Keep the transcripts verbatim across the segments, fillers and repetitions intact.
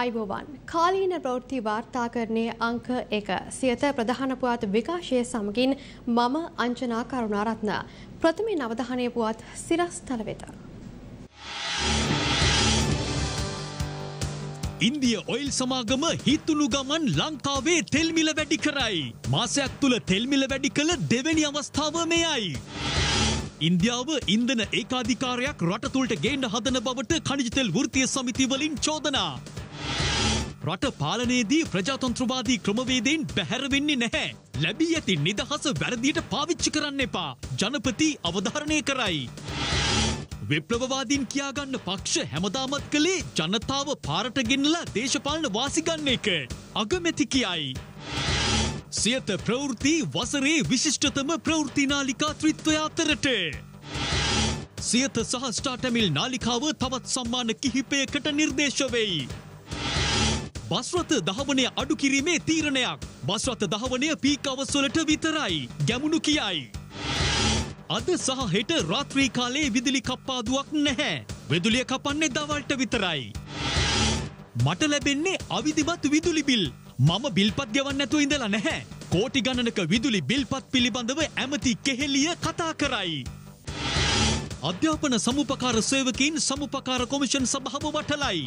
ආයුබෝවන් කාලීන ප්‍රවෘත්ති වාර්තාකරණයේ අංක එක සියත ප්‍රධාන පුවත් විකාශයේ සමගින් මම අංජනා කරුණාරත්න ප්‍රථම නවධානයේ පුවත් සිරස්තල වෙත ඉන්දියා ඔයිල් සමාගම හිතුණු ගමන් ලංකාවේ තෙල් මිල වැඩි කරයි මාසයක් තුල තෙල් මිල වැඩි කළ දෙවෙනි අවස්ථාව මෙයයි ඉන්දියාව ඉන්ධන ඒකාධිකාරයක් රට තුලට ගේන්න හදන බවට ඛනිජ තෙල් වෘත්තීය සමිතිය වලින් චෝදනා රට පාලනයේදී ප්‍රජාතන්ත්‍රවාදී ක්‍රමවේදයෙන් බැහැර වෙන්නේ නැහැ. ලැබී ඇති නිදහස වැරදියට පාවිච්චි කරන්න එපා. ජනපති අවධාරණය කරයි. විප්ලවවාදීන් කියාගන්න පක්ෂ හැමදාමත් කලේ ජනතාව පාරට ගෙනලා දේශපාලන වාසි ගන්න එක. අගමැති කියයි. සියත ප්‍රවෘත්ති වසරේ විශිෂ්ටතම ප්‍රවෘත්ති නාලිකා ත්‍රිත්වය අතරට. සියත සහ ස්ටාර් ටැමිල් නාලිකාව තවත් සම්මාන කිහිපයකට නිර්දේශ වෙයි. බස්රථ දහවනය අඩු කිරීමේ තීරණයක් බස්රථ දහවනය පීක් අවස් වලට විතරයි ගැමුණු කියයි. අද සහ හෙට රාත්‍රී කාලේ විදුලි කප්පාදුවක් නැහැ. විදුලිය කපන්නේ දවල්ට විතරයි. මට ලැබෙන්නේ අවිධිමත් විදුලි බිල්. මම බිල්පත් ගෙවන්න නැතුව ඉඳලා නැහැ. කෝටි ගණනක විදුලි බිල්පත් පිළිබඳව ඇමති කෙහෙලිය කතා කරයි. අධ්‍යාපන සමුපකාර සේවකීන් සමුපකාර කොමිෂන් සභාව වටලයි.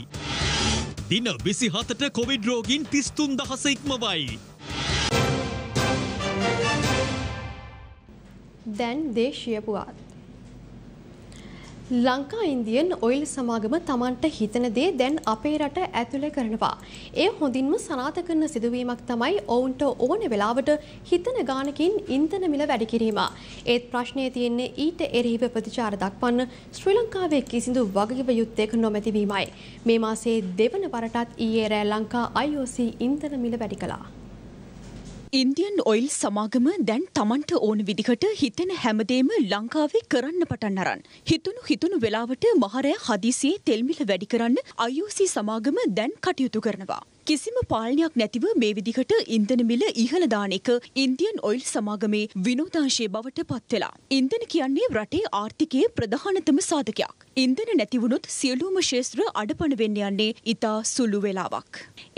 දින විසිහතට කොවිඩ් රෝගීන් තිස්තුන් දහස ඉක්මවයි. දැන් දේශීය පුවත්. ලංකා ඉන්දියන් ඔයිල් සමාගම Tamanට හිතන දේ දැන් අපේ රට ඇතුළේ කරනවා. ඒ හොඳින්ම සනාථ කරන සිදුවීමක් තමයි ඔවුන්ට ඕන වෙලාවට හිතන ගානකින් ඉන්ධන මිල වැඩි කිරීම. ඒත් ප්‍රශ්නේ තියෙන්නේ ඊට එරෙහිව ප්‍රතිචාර දක්වන්න ශ්‍රී ලංකාවේ කිසිදු වගකීම යුක්තයක නොමැති වීමයි. මේ මාසයේ දෙවන වරටත් ඊයේ රෑ ලංකා I O C ඉන්ධන මිල වැඩි කළා. ඉන්දියන් ඔයිල් සමාගම දැන් Tamanට ඕන විදිහට හිතෙන හැමදේම ලංකාවේ කරන්න පටන් අරන්. හිතුණු හිතුණු වෙලාවට මහරය හදිසියේ තෙල් මිල වැඩි කරන්න I O C සමාගම දැන් කටයුතු කරනවා. කිසිම පාලනයක් නැතිව මේ විදිහට ඉන්ධන මිල ඉහළ දාන එක ඉන්දියන් ඔයිල් සමාගමේ විනෝදාංශයේ බවට පත් වෙලා. ඉන්ධන කියන්නේ රටේ ආර්ථිකයේ ප්‍රධානතම සාධකයක්. ඉන්ධන නැති වුණොත් සියලුම ශේෂ්ත්‍ර අඩපණ වෙන්න යන්නේ ඉතා සුළු වෙලාවක්.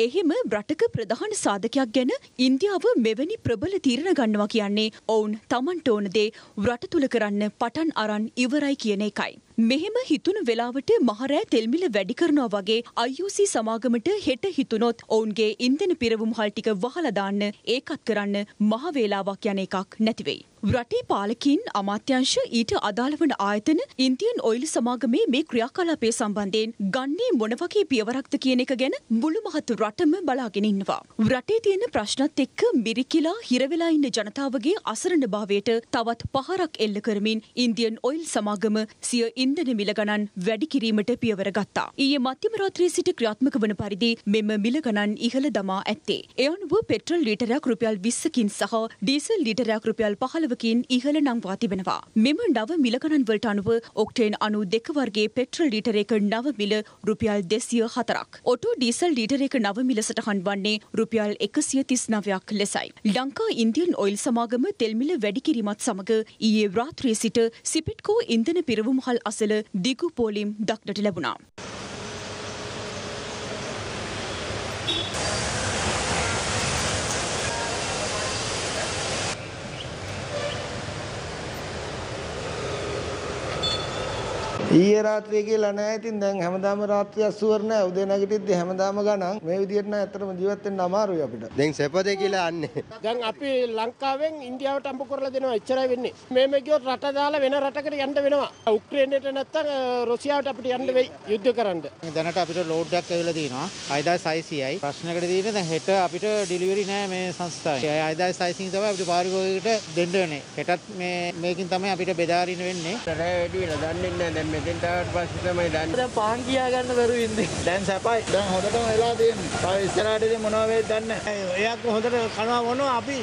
එහෙම රටක ප්‍රධාන සාධකයක් ගැන ඉන්දියාව මෙවැනි ප්‍රබල තීරණ ගන්නවා කියන්නේ ඔවුන් Tamanට ඕන දේ රට තුල කරන්න පටන් අරන් ඉවරයි කියන එකයි. මෙහෙම හිතුණු වෙලාවට මහරෑ තෙල් මිල වැඩි කරනවා වගේ I O C සමාගමට හෙට හිතුනොත් ඔවුන්ගේ ඉන්ධන පිරවුම් හල් ටික වහලා දාන්න ඒකත් කරන්න මහ වේලාවක් යන එකක් නැති වෙයි. රටේ පාලකීන් අමාත්‍යංශ ඊට අදාළ වන ආයතන ඉන්දියන් ඔයිල් සමාගමේ මේ ක්‍රියාකලාපය සම්බන්ධයෙන් ගන්නේ මොන වගේ පියවරක්ද කියන එක ගැන මුළු මහත් රටම බලාගෙන ඉන්නවා. රටේ තියෙන ප්‍රශ්නත් එක්ක මිරිකිලා හිර වෙලා ඉන්න ජනතාවගේ අසරණභාවයට තවත් පහරක් එල්ල කරමින් ඉන්දියන් ඔයිල් සමාගම සිය ඉන්ධන මිල ගණන් වැඩි කිරීමට පියවර ගත්තා. ඊයේ මධ්‍යම රාත්‍රියේ සිට ක්‍රියාත්මක වන පරිදි මෙම මිල ගණන් ඉහළ දමා ඇත්තේ. ඒ අනුව පෙට්‍රල් ලීටරයක් රුපියල් විස්සකින් සහ ඩීසල් ලීටරයක් රුපියල් පහළව ඉහළ නංවා තිබෙනවා. මෙම නව මිලගණන් වලට අනුව ඔක්ටේන් අනූ දෙක වර්ගයේ පෙට්‍රල් ලීටරයක නව මිල රුපියල් දෙසිය හතරක්. ඔටෝ ඩීසල් ලීටරයක නව මිල සටහන් වන්නේ රුපියල් එකසිය තිස් නවයක් ලෙසයි. ලංකා ඉන්දියන් ඔයිල් සමාගම තෙල් මිල වැඩි කිරීමත් සමග ඊයේ රාත්‍රියේ සිට සිපෙට්කෝ ඉන්ධන පිරවුම් හල් අසල දිගු පෝලිම් දක්නට ලැබුණා. ඊයේ රාත්‍රියේ කියලා නැහැ. ඉතින් දැන් හැමදාම රාත්‍රිය අසුවර් නැහැ. උදේ නැගිටිද්දි හැමදාම ගණන්. මේ විදියට නම් ඇත්තටම ජීවත් වෙන්න අමාරුයි අපිට. දැන් සැපදේ කියලා අන්නේ. දැන් අපි ලංකාවෙන් ඉන්දියාවට අම්බ කරලා දෙනවා. එච්චරයි වෙන්නේ. මේ මේ ගියොත් රට දාලා වෙන රටකට යන්න වෙනවා. උක්‍රේනයට නැත්තම් රුසියාවට අපිට යන්න වෙයි යුද්ධ කරන්න. දැනට අපිට ලෝඩ් එකක් ඇවිල්ලා තියෙනවා. හය හදාස් හයසීයයි. ප්‍රශ්නකට තියෙන්නේ දැන් හෙට අපිට ඩිලිවරි නැහැ මේ සංස්ථාවේ. හය හදාස් හයසීය තමයි අපිට පාරිභෝගිකයට දෙන්න වෙන්නේ. හෙටත් මේ මේකින් තමයි අපිට බෙදාරින්න වෙන්නේ. රට වැඩි වෙලා දන්නේ නැහැ දැන් මේ දැන් තාවත් පස්සේ තමයි දන්නේ. දැන් පහන් කියා ගන්න බැරුව ඉන්නේ. දැන් සැපයි. දැන් හොඳටම වෙලා තියෙනවා. තව ඉස්සරහටදී මොනවා වෙයිද දන්නේ නැහැ. එයාත් හොඳට කනවා මොනවා අපි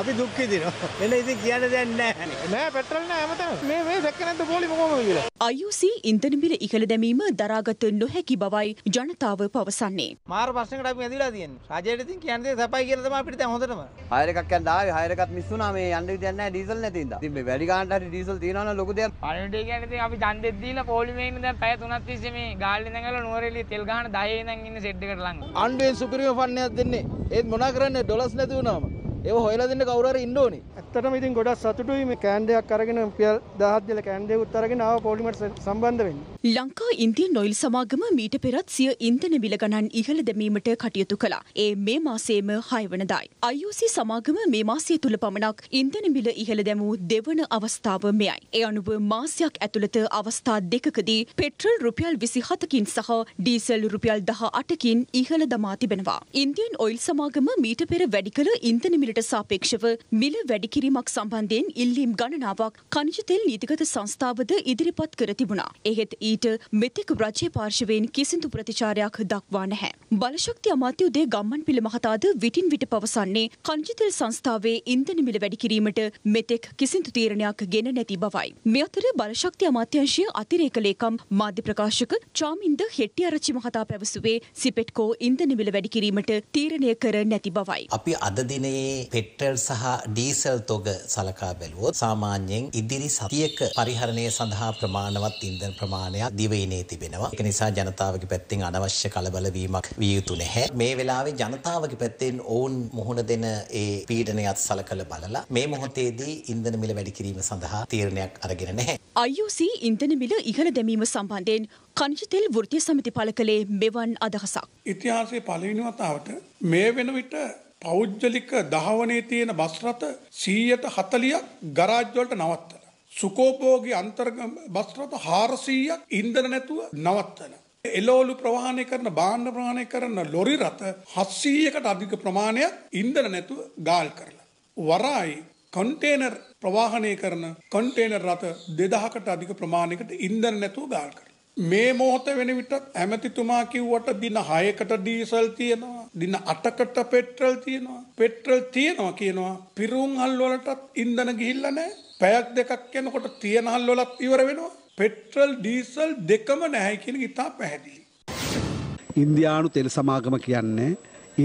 අපි දුක් විඳිනවා. වෙන ඉතින් කියන්න දෙයක් නැහැ. නෑ පෙට්‍රල් නෑ හැමතැනම. මේ මේ දැක්කේ නැද්ද පොලි මොකම කියලා. I U C ඉන්ධන මිල ඉහළ දැමීම දරාගත නොහැකි බවයි ජනතාව පවසන්නේ. මාර ප්‍රශ්නකට අපි ඇඳිලා තියෙනවා. රජයට ඉතින් කියන්න දෙයක් සපයි කියලා තමයි අපිට දැන් හොඳටම. හයර් එකක් යන්න ආවේ හයර් එකක් මිස් වුණා මේ යන්න විදියක් නැහැ ඩීසල් නැති ඉඳා. ඉතින් මේ වැඩි ගානට හරි ඩීසල් තියනවා නම් ලොකු දෙයක්. පණිවිඩය කියන්නේ ඉතින් අපි ඡන්දෙ දීලා පොලි මේ ඉන්න දැන් පැය තුනක් තිස්සේ මේ ගාල්ලේ ඉඳන් ගාලා නුවරඑළියේ තෙල් ගහන දහයේ ඉඳන් ඉන්න සෙට් එකට ලඟ. ආණ්ඩුවෙන් සුපිරිම ෆන්නයක් දෙන්නේ. ඒත් මොනා කරන්නේ ඩොලර්ස් නැති වුණාම. ඒව හොයලා දෙන්න කවුරු හරි ඉන්න ඕනේ. ඇත්තටම ඉතින් ගොඩක් සතුටුයි මේ කෑන්ඩයක් අරගෙන රුපියල් දහයක් දෙල කෑන්ඩයකුත් අරගෙන ආව පොලිමර්ට සම්බන්ධ වෙන්න. ලංකා ඉන්දියන් ඔයිල් සමාගම මීට පෙරත් සිය ඉන්ධන මිල ගණන් ඉහළ දැමීමට කටයුතු කළා. ඒ මේ මාසයේම හය වෙනිදායි. I U C සමාගම මේ මාසය තුල පමණක් ඉන්ධන මිල ඉහළ දැමූ දෙවන අවස්ථාව මෙයයි. ඒ අනුව මාසයක් ඇතුළත අවස්ථා දෙකකදී පෙට්‍රල් රුපියල් විසිහතකින් සහ ඩීසල් රුපියල් දහඅටකින් ඉහළ දමා තිබෙනවා. ඉන්දියන් ඔයිල් සමාගම මීට පෙර වැඩි කළ ඉන්ධන මිල සාපේක්ෂව මිල වැඩි කිරීමක් සම්බන්ධයෙන් ඉල්ලීම් ගණනාවක් ඛනිජ තෙල් නීතිගත සංස්ථාවද ඉදිරිපත් කර තිබුණා. එහෙත් ඊට මෙතෙක් රජයේ පාර්ශවයෙන් කිසිදු ප්‍රතිචාරයක් දක්වා නැහැ. බලශක්ති අමාත්‍ය උදේ ගම්මන්පිල මහතාද විටින් විට පවසන්නේ ඛනිජ තෙල් සංස්ථාවේ ඉන්ධන මිල වැඩි කිරීමට මෙතෙක් කිසිදු තීරණයක් ගෙන නැති බවයි. මේ අතර බලශක්ති අමාත්‍යාංශයේ අතිරේක ලේකම් මාධ්‍ය ප්‍රකාශක චාමින්ද හෙට්ටිආරච්චි මහතා පැවසුවේ සිපෙට්කෝ ඉන්ධන මිල වැඩි කිරීමට තීරණය කර නැති බවයි. අපි අද දිනේ පෙට්‍රල් සහ ඩීසල් තොග සලකා බැලුවොත් සාමාන්‍යයෙන් ඉදිරි සතියක පරිහරණය සඳහා ප්‍රමාණවත් ඉන්ධන ප්‍රමාණයක් දිවයිනේ තිබෙනවා. ඒක නිසා ජනතාවගේ පැත්තෙන් අනවශ්‍ය කලබල වීමක් විය යුතු නැහැ. මේ වෙලාවේ ජනතාවගේ පැත්තෙන් ඔවුන් මුහුණ දෙන ඒ පීඩනයත් සලකලා බලලා මේ මොහොතේදී ඉන්ධන මිල වැඩි කිරීම සඳහා තීරණයක් අරගෙන නැහැ. I U C ඉන්ධන මිල ඉහළ දැමීම සම්බන්ධයෙන් ඛනිජ තෙල් වෘත්තීය සමිති පළ කළේ මෙවන් අදහසක්. ඉතිහාසයේ පළවෙනි වතාවට මේ වෙන විට පෞද්ගලික දහවනේ තියෙන බස් රථ සීයට හතලිහක් ගරාජ් වලට නවත්තලා. සුකෝපෝගී අන්තර්ගම බස් රථ හාරසීයක් ඉන්ධන නැතුව නවත්තලා. එළවලු ප්‍රවාහනය කරන භාණ්ඩ ප්‍රවාහනය කරන ලොරි රථ හත්සීයකට අධික ප්‍රමාණයක් ඉන්ධන නැතුව ගාල් කරලා. වරායි කන්ටේනර් ප්‍රවාහනය කරන කන්ටේනර් රථ දෙදහකට අධික ප්‍රමාණයකට ඉන්ධන නැතුව ගාල් කරලා. මේ මොහොත වෙන විටත් ඇමතිතුමා කිව්වට දින හයකට ඩීසල් තියෙනවා, දින අටකට පෙට්‍රල් තියෙනවා, පෙට්‍රල් තියෙනවා කියනවා. පිරුම් හල් වලටත් ඉන්ධන ගිහිල්ලා නැහැ. පැයක් දෙකක් යනකොට තියෙන හල් වලත් ඉවර වෙනවා. පෙට්‍රල් ඩීසල් දෙකම නැහැ කියන එක ඉතා පැහැදිලි. ඉන්දියානු තෙල් සමාගම කියන්නේ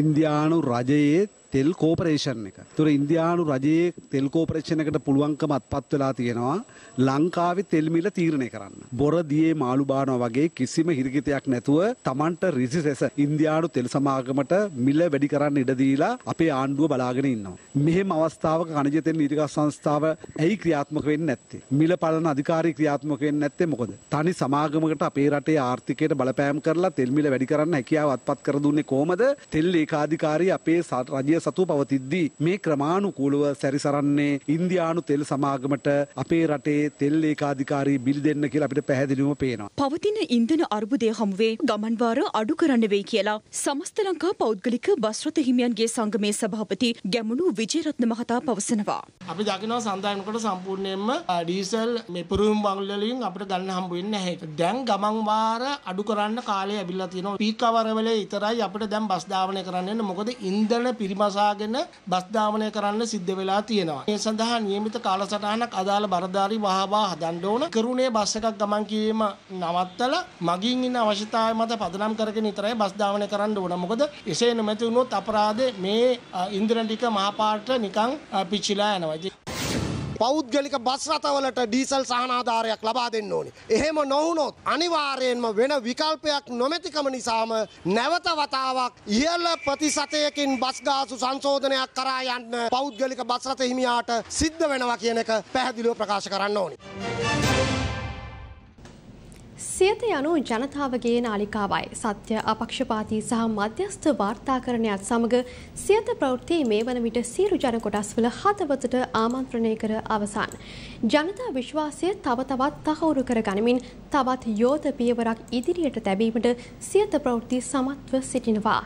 ඉන්දියානු රජයේ තෙල් කෝපරේෂන් එක. ඒතර ඉන්දියානු රජයේ තෙල් කෝපරේෂන් එකට පුළුවන්කම අත්පත් වෙලා තියෙනවා ලංකාවේ තෙල් මිල තීරණය කරන්න. බොර දියේ මාළු බානවා වගේ කිසිම හිරිකිතයක් නැතුව Tamanට රිසිසෙස ඉන්දියානු තෙල් සමාගමට මිල වැඩි කරන්න ඉඩ දීලා අපේ ආණ්ඩුව බලාගෙන ඉන්නවා. මෙහෙම අවස්ථාවක ඛනිජ තෙල් නීතිගත සංස්ථාව ඇයි ක්‍රියාත්මක වෙන්නේ නැත්තේ? මිල පාලන අධිකාරී ක්‍රියාත්මක වෙන්නේ නැත්තේ මොකද? තනි සමාගමකට අපේ රටේ ආර්ථිකයට බලපෑම් කරලා තෙල් මිල වැඩි කරන්න හැකියාව අත්පත් කර දුන්නේ කොහමද? තෙල් ඒකාධිකාරී අපේ රජයේ සතු පවතිද්දී මේ ක්‍රමානුකූලව සැරිසරන්නේ ඉන්දියානු තෙල් සමාගමට අපේ රටේ තෙල් ඒකාධිකාරී බිල් දෙන්න කියලා අපිට පැහැදිලිවම පේනවා. පවතින ඉන්ධන අර්බුදයේ හමුවේ ගමන් වාර අඩු කරන්න වෙයි කියලා සමස්ත ලංකා පෞද්ගලික බස් රථ හිමියන්ගේ සංගමේ සභාපති ගැමුණු විජේරත්න මහතා පවසනවා. අපි දකිනවා සඳහනකට සම්පූර්ණයෙන්ම ඩීසල් මේ පුරුම් වංගල වලින් අපිට ගන්න හම්බ වෙන්නේ නැහැ. දැන් ගමන් වාර අඩු කරන්න කාලය ඇවිල්ලා තියෙනවා. පීක් අවර් වලේ විතරයි අපිට දැන් බස් ධාවනය කරන්න වෙන්නේ. මොකද ඉන්ධන පිරිමා සාගෙන බස් ධාවනය කරන්න සිද්ධ වෙලා තියෙනවා. මේ සඳහා නියමිත කාලසටහනක් අදාළ බරදාරි වහවා හදන්න ඕන. කරුණේ බස් එකක් ගමන් කිරීම නවත්තලා මගින් ඉන්න අවශ්‍යතාවය මත පදනම් කරගෙන විතරයි බස් ධාවනය කරන්න ඕන. මොකද එසේ නොමැති වුණොත් අපරාධේ මේ ඉන්ධන ටික මහපාට නිකන් පිච්චිලා යනවා. පෞද්ගලික බස් රථවලට ඩීසල් සහනාධාරයක් ලබා දෙන්න ඕනේ. එහෙම නොවුනොත් අනිවාර්යයෙන්ම වෙන විකල්පයක් නොමැතිකම නිසාම නැවත වතාවක් ඉහළ ප්‍රතිශතයකින් බස් ගාසු සංශෝධනයක් කරා යන්න පෞද්ගලික බස් රථ හිමියාට සිද්ධ වෙනවා කියන එක පැහැදිලිව ප්‍රකාශ කරන්න ඕනේ. සියත යනු ජනතාවගේ නාලිකාවයි. සත්‍ය, අපක්ෂපාතී සහ මධ්‍යස්ථ වාර්තාකරණයත් සමග සියත ප්‍රවෘත්ති මේ වන විට සියලු ජන කොටස්වල හතවතට ආමන්ත්‍රණය කර අවසන්. ජනතා විශ්වාසය තව තවත් තහවුරු කර ගනිමින් තවත් යෝධ පියවරක් ඉදිරියට තැබීමට සියත ප්‍රවෘත්ති සමත්ව සිටිනවා.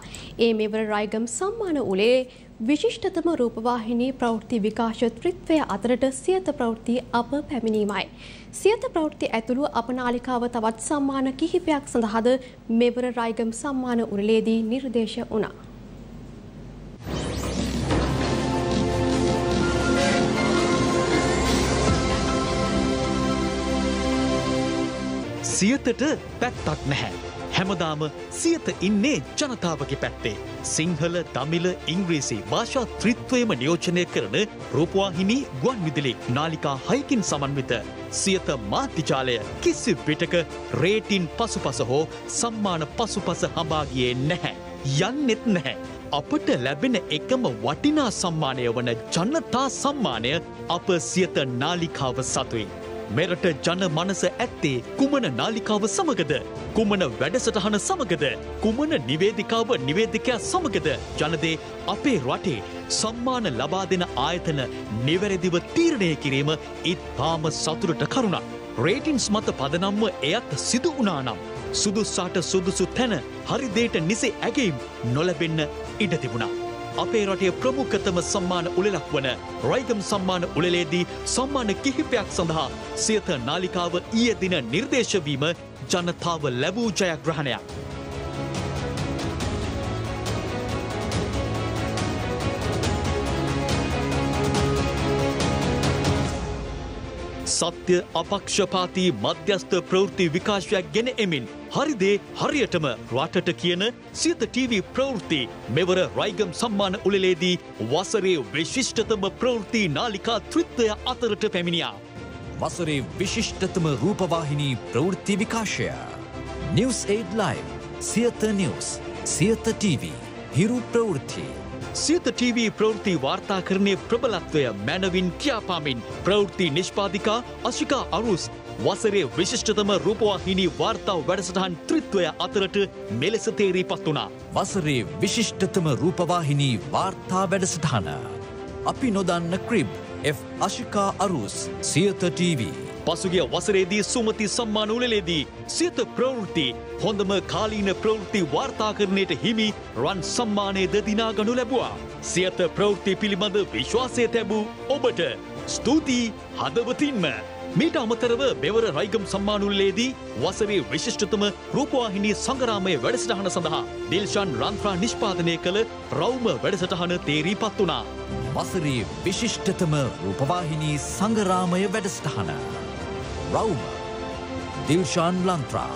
ඒ මෙවර රයිගම් සම්මාන උළෙලේ විශිෂ්ටතම රූපවාහිනී ප්‍රවෘත්ති විකාශ ත්‍රිත්වය අතරට සියත ප්‍රවෘත්ති අප පැමිණීමයි. සියත ප්‍රවෘත්ති ඇතුළු අප නාලිකාව තවත් සම්මාන කිහිපයක් සඳහාද මෙවර රයිගම් සම්මාන උළෙලේදී නිර්දේශ වුණා. සියතට පැත්තක් නැහැ. හැමදාම සියත ඉන්නේ ජනතාවගේ පැත්තේ. සිංහල, දමිළ, ඉංග්‍රීසි භාෂා ත්‍රිත්වයම නියෝජනය කරන රූපවාහිනී ගුවන්විදුලි නාලිකා හයකින් සමන්විත සියත මාධ්‍යජාලය කිසි විටක රේටින් පසුපස හෝ සම්මාන පසුපස හඹා ගියේ නැහැ. යන්නෙත් නැහැ. අපට ලැබෙන එකම වටිනා සම්මානය වන ජනතා සම්මානය අප සියත නාලිකාව සතුයි. මෙරට ජන මනස ඇත්තේ කුමන නාලිකාව සමගද? කුමන වැඩසටහන සමගද? කුමන නිවේදිකාව නිවේදිකයා සමගද? ජනදේ අපේ රටේ සම්මාන ලබා දෙන ආයතන නිවැරදිව තීරණය කිරීම ඉතාම සතුටට කරුණක්. රේටින්ස් මත පදනම්ව එයත් සිදු වුණා නම් සුදුසාට සුදුසු තැන හරිදේට නිසි ඇගීම් නොලැබෙන්න ඉඩ තිබුණා. අපේ රටේ ප්‍රමුඛතම සම්මාන උළෙලක් වන රයිගම් සම්මාන උළෙලේදී සම්මාන කිහිපයක් සඳහා සියත නාලිකාව ඊයේ දින නිර්දේශ වීම ජනතාව ලැබූ ජයග්‍රහණයක්. සත්‍ය අපක්ෂපාතී මධ්‍යස්ථ ප්‍රවෘත්ති විකාශයක් ගෙන එමින් හරිදේ හරියටම රටට කියන සියත ටීවී ප්‍රවෘත්ති මෙවර රයිගම් සම්මාන උළෙලේදී වසරේ විශිෂ්ටතම ප්‍රවෘත්ති නාලිකා ත්‍රිත්වය අතරට පැමිණියා. වසරේ විශිෂ්ටතම රූපවාහිනී ප්‍රවෘත්ති විකාශය. News eight live, Siyatha news, Siyatha TV, Hiru ප්‍රවෘත්ති. සියත ටීවී ප්‍රවෘත්ති වාර්තාකරණයේ ප්‍රබලත්වය මැනවින් කියාපාමින් ප්‍රවෘත්ති නිෂ්පාදිකා අශිකා අරුස් වසරේ විශිෂ්ටතම රූපවාහිනී වාර්තා වැඩසටහන් ත්‍රිත්වය අතරට මෙලෙස තේරීපත් වුණා. වසරේ විශිෂ්ටතම රූපවාහිනී වාර්තා වැඩසටහන අපි නොදන්න ක්‍රිබ් එෆ් අශිකා අරුස් සියත ටීවී. පසුගිය වසරේදී සුමති සම්මාන උළෙලේදී සියත ප්‍රවෘත්ති හොඳම කාලීන ප්‍රවෘත්ති වාර්තාකරණයට හිමි රන් සම්මානයද දිනා ගනු ලැබුවා. සියත ප්‍රවෘත්ති පිළිබඳ විශ්වාසය තැබූ ඔබට ස්තුතියි හදවතින්ම. මීට අමතරව මෙවර රයිගම් සම්මාන උළෙලේදී වසරේ විශිෂ්ටතම රූපවාහිනී සංග්‍රාමයේ වැඩසටහන සඳහා දිල්ෂාන් රන්ත්‍රා නිෂ්පාදනය කළ රවුම වැඩසටහන තේරීපත් වුණා. වසරේ විශිෂ්ටතම රූපවාහිනී සංග්‍රාමයේ වැඩසටහන රවුම, දිල්ෂාන් ලන්ත්‍රා,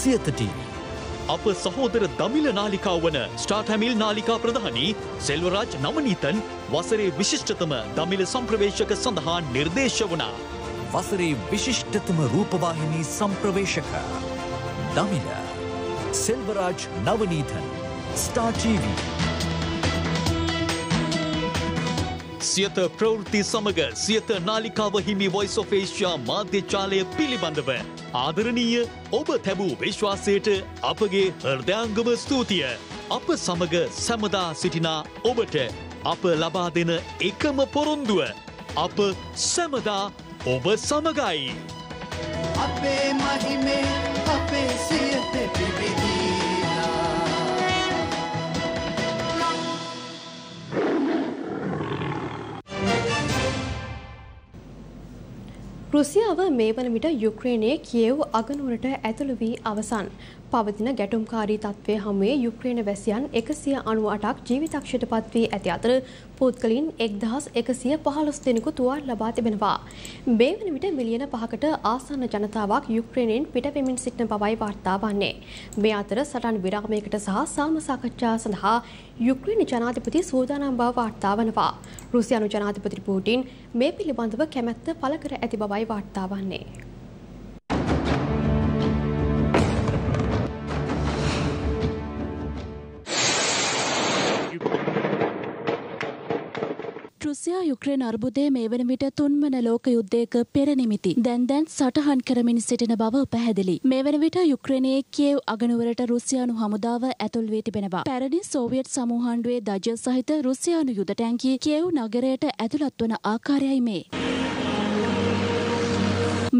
සියත ටීවී. අප සහෝදර දමිළ නාලිකාව වන ස්ටාර්ටැමිල් නාලිකා ප්‍රධානී සෙල්වරාජ් නවනීතන් වසරේ විශිෂ්ටතම දමිළ සම්ප්‍රවේශක සඳහා නිර්දේශ වුණා. වසරේ විශිෂ්ටතම රූපවාහිනී සම්ප්‍රවේශක දමිළ සෙල්වරාජ් නවනීතන් ස්ටාර් ටීවී. සියත ප්‍රවෘත්ති සමග සියත නාලිකාව හිමි Voice of Asia මාධ්‍යජාලය පිළිබඳව ආදරණීය ඔබ තැබූ විශ්වාසයට අපගේ හෘදයාංගම ස්තුතිය. අප සමග සැමදා සිටිනා ඔබට අප ලබා දෙන එකම පොරොන්දුව අප සැමදා ඔබ සමගයි. අපේ මහිමේ අපේ සියත පිබිදී රුසියාව මේ වන විට යුක්‍රේනයේ කියව් අගනුවරට ඇතුළු වී අවසන්. පවතින ගැටුම්කාරී තත්ත්වය හමුවේ යුක්‍රේන වැසියන් එකසිය අනූඅටක් ජීවිතක්ෂයට පත් වී ඇති අතර පුද්ගලයින් එක්දහස් එකසිය පහළොස් දෙනෙකු තුවාල ලබා තිබෙනවා. මේ වන විට මිලියන පහකට ආසන්න ජනතාවක් යුක්‍රේනයෙන් පිටවෙමින් සිටින බවයි වාර්තා වන්නේ. මේ අතර සටන් විරාමයකට සහ සාම සාකච්ඡා සඳහා යුක්‍රේන ජනාධිපති සූදානම් බව වාර්තා වනවා. රුසියානු ජනාධිපති පූටින් මේ පිළිබඳව කැමැත්ත පළ කර ඇති බවයි වාර්තා වන්නේ. රුසියා යුක්‍රේන අර්බුදයේ මේ වන විට තුන්වන ලෝක යුද්ධයක පෙර නිමිති දැන් දැන් සටහන් කරමින් සිටින බව පැහැදිලි. මේ වන විට යුක්‍රේනයේ කියව් අගනුවරට රුසියානු හමුදාව ඇතුල් වී තිබෙනවා. පැරණි සෝවියට් සමූහාණ්ඩුවේ දජල් සහිත රුසියානු යුද ටැංකිය කියව් නගරයට ඇතුළත් වන ආකාරයයි මේ.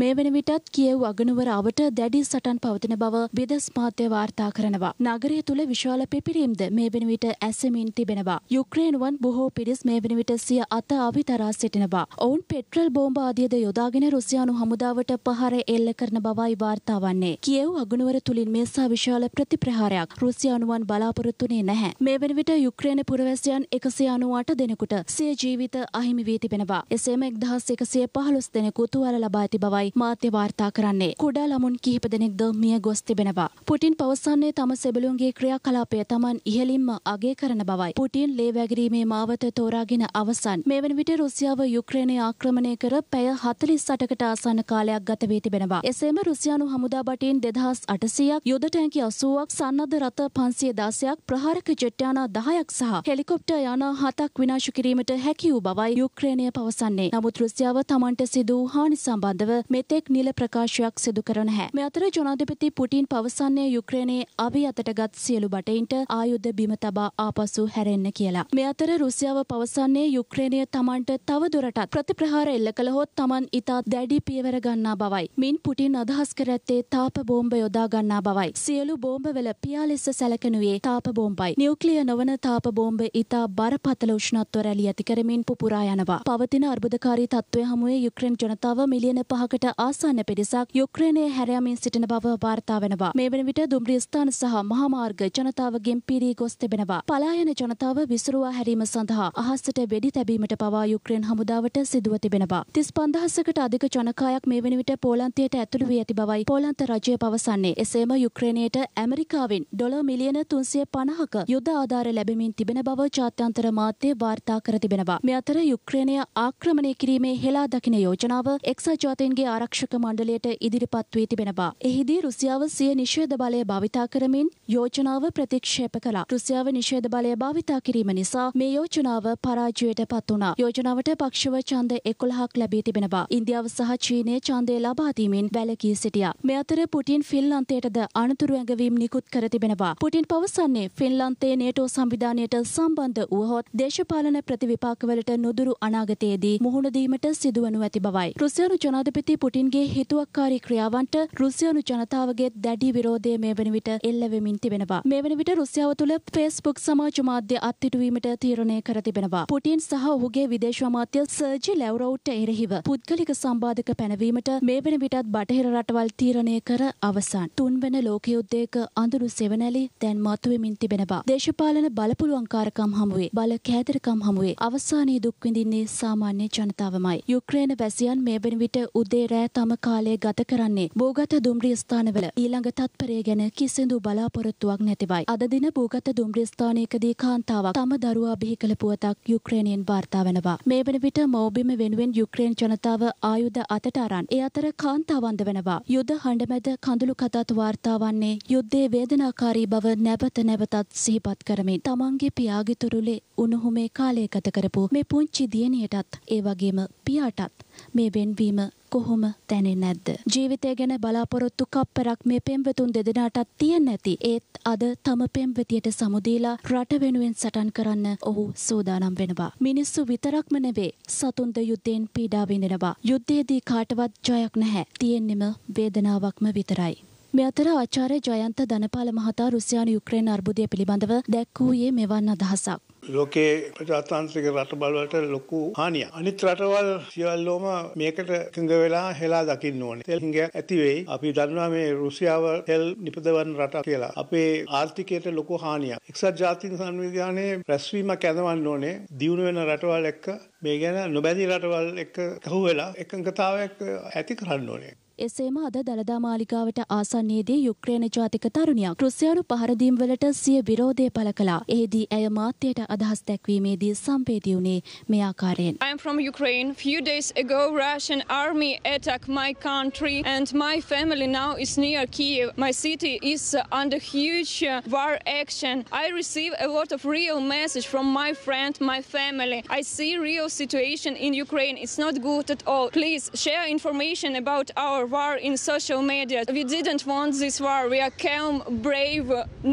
මේ වන විටත් කියව් අගනුවර අවට දැඩි සටන් පවතින බව විදෙස් මාධ්‍ය වාර්තා කරනවා. නගරය තුළ විශාල පිපිරීම්ද මේ වන විට ඇසෙමින් තිබෙනවා. යුක්‍රේනුවන් බොහෝ පිරිස් මේ වන විට සිය අත අවිතරා සිටිනවා. ඔවුන් පෙට්‍රල් බෝම්බ ආදියද යොදාගෙන රුසියානු හමුදාවට පහර එල්ල කරන බවයි වාර්තා වන්නේ. කියව් අගනුවර තුළින් මේසා විශාල ප්‍රතිප්‍රහාරයක් රුසියානුවන් බලාපොරොත්තුනේ නැහැ. මේ වන විට යුක්‍රේන පුරවැසියන් එකසිය අනූඅට දෙනෙකුට සිය ජීවිත අහිමි වී තිබෙනවා. එසේම එක්දහස් එකසිය පහළොස් දෙනෙකු තුවාල ලබා ඇති බවයි තමයි මාධ්‍ය වාර්තා කරන්නේ. කුඩා ළමුන් කිහිප දෙනෙක්ද මිය ගොස් තිබෙනවා. පුටින් පවසන්නේ තම සෙබළුන්ගේ ක්‍රියාකලාපය Taman ඉහළින්ම අගය කරන බවයි. පුටින් ලේ වැගිරීමේ මාවත තෝරාගෙන අවසන්. මේ වන විට රුසියාව යුක්‍රේනයේ ආක්‍රමණය කර පැය හතළිස් අටකට ආසන්න කාලයක් ගත වී තිබෙනවා. එසේම රුසියානු හමුදා බටීන් දෙදහස් අටසීයක්, යුද ටැංකි අසූවක්, සන්නද්ධ රථ පන්සිය දාසයක්, ප්‍රහාරක ජෙට් යානා දහයක් සහ හෙලිකොප්ටර් යානා හතක් විනාශ කිරීමට හැකි වූ බවයි යුක්‍රේනය පවසන්නේ. නමුත් රුසියාව Tamanට සිදු වූ හානි සම්බන්ධව මෙතෙක් නිල ප්‍රකාශයක් සිදු කර නැහැ. මේ අතර ජනාධිපති පුටින් පවසන්නේ යුක්‍රේනයේ අවි අතටගත් සියලු බටීන්ට ආයුධ බිම තබා ආපසු හැරෙන්න කියලා. මේ අතර රුසියාව පවසන්නේ යුක්‍රේනය Tamanට තව දුරටත් ප්‍රතිප්‍රහාර එල්ල කළහොත් Taman ඉතා දැඩි පියවර ගන්නා බවයි. මින් පුටින් අදහස් කර ඇත්තේ තාප බෝම්බ යොදා ගන්නා බවයි. සියලු බෝම්බවල පියා ලෙස සැලකෙනුයේ තාප බෝම්බයි. නියුක්ලිය නොවන තාප බෝම්බ ඉතා බරපතල උෂ්ණත්ව රැලි ඇති කරමින් පුපුරා යනවා. පවතින අර්බුදකාරී තත්ත්වය හමුවේ යුක්‍රේන ජනතාව මිලියන පහකට ආසන්න පිරිසක් යුක්‍රේනයේ හැර යාමින් සිටින බව වාර්තා වෙනවා. මේ වන විට දුම්රිය ස්ථාන සහ මහාමාර්ග ජනතාවගෙන් පිරී ගොස් තිබෙනවා. පලායන ජනතාව විසිරුවා හැරීම සඳහා අහසට වෙඩි තැබීමට පවා යුක්‍රේන හමුදාවට සිදුව තිබෙනවා. තිස් පන්දහසකට අධික ජනකායක් මේ වෙන විට පෝලන්තයට ඇතුළු වී ඇති බවයි පෝලන්ත රජය පවසන්නේ. එසේම යුක්‍රේනයට ඇමරිකාවෙන් ඩොලර් මිලියන තුන්සිය පනහක යුද ආධාර ලැබෙමින් තිබෙන බව ජාත්‍යන්තර මාධ්‍ය වාර්තා කර තිබෙනවා. මේ අතර යුක්‍රේනය ආක්‍රමණය කිරීමේ හෙලා දකින යෝජනාව එක්සත් ජාතීන්ගේ ආරක්ෂක මණ්ඩලයට ඉදිරිපත් වී තිබෙනවා. එහිදී රුසියාව සිය නිෂේධ බලය භාවිතා කරමින් යෝජනාව ප්‍රතික්ෂේප කළා. රුසියාව නිෂේධ බලය භාවිතා කිරීම නිසා මේ යෝජනාව පරාජයට පත් වුණා. යෝජනාවට පක්ෂව ඡන්ද එකොළහක් ලැබී තිබෙනවා. ඉන්දියාව සහ චීනය ඡන්දය ලබා දීමෙන් වැළකී සිටියා. මේ අතර පුටින් ෆින්ලන්තයටද අනතුරු ඇඟවීම් නිකුත් කර තිබෙනවා. පුටින් පවසන්නේ ෆින්ලන්තයේ නේටෝ සංවිධානයට සම්බන්ධ වුවහොත් දේශපාලන ප්‍රතිවිපාකවලට නොදුරු අනාගතයේදී මුහුණ දීමට සිදුවනු ඇති බවයි. රුසියානු ජනාධිපති පුටින්ගේ හිතුවක්කාරී ක්‍රියාවන්ට රුසියානු ජනතාවගේ දැඩි විරෝධය මේ වන විට එල්ල වෙමින් තිබෙනවා. මේ වන විට රුසියාව තුළ ෆේස්බුක් සමාජ මාධ්‍ය අත්හිටුවීමට තීරණය කර තිබෙනවා. පුටින් සහ ඔහුගේ විදේශ අමාත්‍ය සර්ජි ලැව්රොව්ට එරෙහිව පුද්ගලික සම්බාධක පැනවීමට මේ වන විටත් බටහිර රටවල් තීරණය කර අවසන්. තුන්වන ලෝක යුද්ධයක අඳුරු සෙවණැලි දැන් මතුවෙමින් තිබෙනවා. දේශපාලන බලපුලුවන්කාරකම් හමුවේ, බල කෑදරකම් හමුවේ අවසානයේ දුක් විඳින්නේ සාමාන්‍ය ජනතාවමයි. යුක්‍රේන වැසියන් මේ වන විට උදේ රෑ තම කාලය ගත කරන්නේ. බෝගත දුම්රිය ස්ථානවල ඊළඟ තත්පරය ගැන කිසිදු බලාපොරොත්තුවක් නැතිවයි. අද දින බෝගත දුම්රිය ස්ථානයකදී කාන්තාවක් තම දරුවා බිහි කළ පුවතක් යුක්‍රේනයෙන් වාර්තා වෙනවා. මේ වන විට මව්බිම වෙනුවෙන් යුක්‍රේන ජනතාව ආයුධ අතට අරන් ඒ අතර කාන්තාව අඳ වෙනවා. යුද හඬමැද කඳුළු කතාත් වාර්තා වන්නේ යුද්ධයේ වේදනාකාරී බව නැවත නැවතත් සිහිපත් කරමින් තමන්ගේ පියාගේ තුරුලේ උණුහුමේ කාලය ගත කරපු මේ පුංචි දියණියටත් ඒ වගේම පියාටත් මේ වෙනවීම කොහොම දැනෙන්නේ නැද්ද? ජීවිතය ගැන බලාපොරොත්තු කප්පරක් මේ පෙම්වතුන් දෙදෙනාටත් තියෙන්නේ නැති. ඒත් අද තම පෙම්වතියට සමුදීලා රට වෙනුවෙන් සටන් කරන්න ඔහු සූදානම් වෙනවා. මිනිස්සු විතරක්ම නෙවෙයි සතුන්ද යුද්ධයෙන් පීඩා විඳිනවා. යුද්ධයේදී කාටවත් ජයක් නැහැ. තියෙන්නෙම වේදනාවක්ම විතරයි. මේ අතර ආචාර්ය ජයන්ත ධනපාල මහතා රුසියානු යුක්‍රේන අර්බුදය පිළිබඳව දැක්වූයේ මෙවන් අදහසක්. ලෝකේ ප්‍රජාතාන්ත්‍රික රටවල් වලට ලොකු හානියක්. අනිත් රටවල් සියල්ලෝම මේකට එකඟ වෙලා හෙලා දකින්න ඕනේ. තෙල් හිඟයක් ඇති වෙයි. අපි දන්නවා මේ රුසියාව තෙල් නිපදවන රට කියලා. අපේ ආර්ථිකයට ලොකු හානියක්. එක්සත් ජාතීන් සංවිධානයේ රැස්වීමක් ඇඳවන්න ඕනේ. දියුණු වෙන රටවල් එක්ක මේ ගැන නොබැඳි රටවල් එක්ක කහුව වෙලා එකඟතාවයක් ඇති කරන්න ඕනේ. එසේම අද දළදා මාලිකාවට ආසන්නයේදී යුක්‍රේන ජාතික තරුණියක් රුසියානු පහරදීම් වලට සිය විරෝධය පළ කළා. එෙහිදී ඇය මාධ්‍යයට අදහස් දැක්වීමේදී සම්පේදී වුණේ මේ ආකාරයෙන්. I am from Ukraine. Few days ago Russian army attacked my country and my family now is near Kiev. My city is under huge war action. I receive a lot of real message from my friend, my family. I see real situation in Ukraine. It's not good at all. Please share information about our war in social media. We didn't want this war. We are calm, brave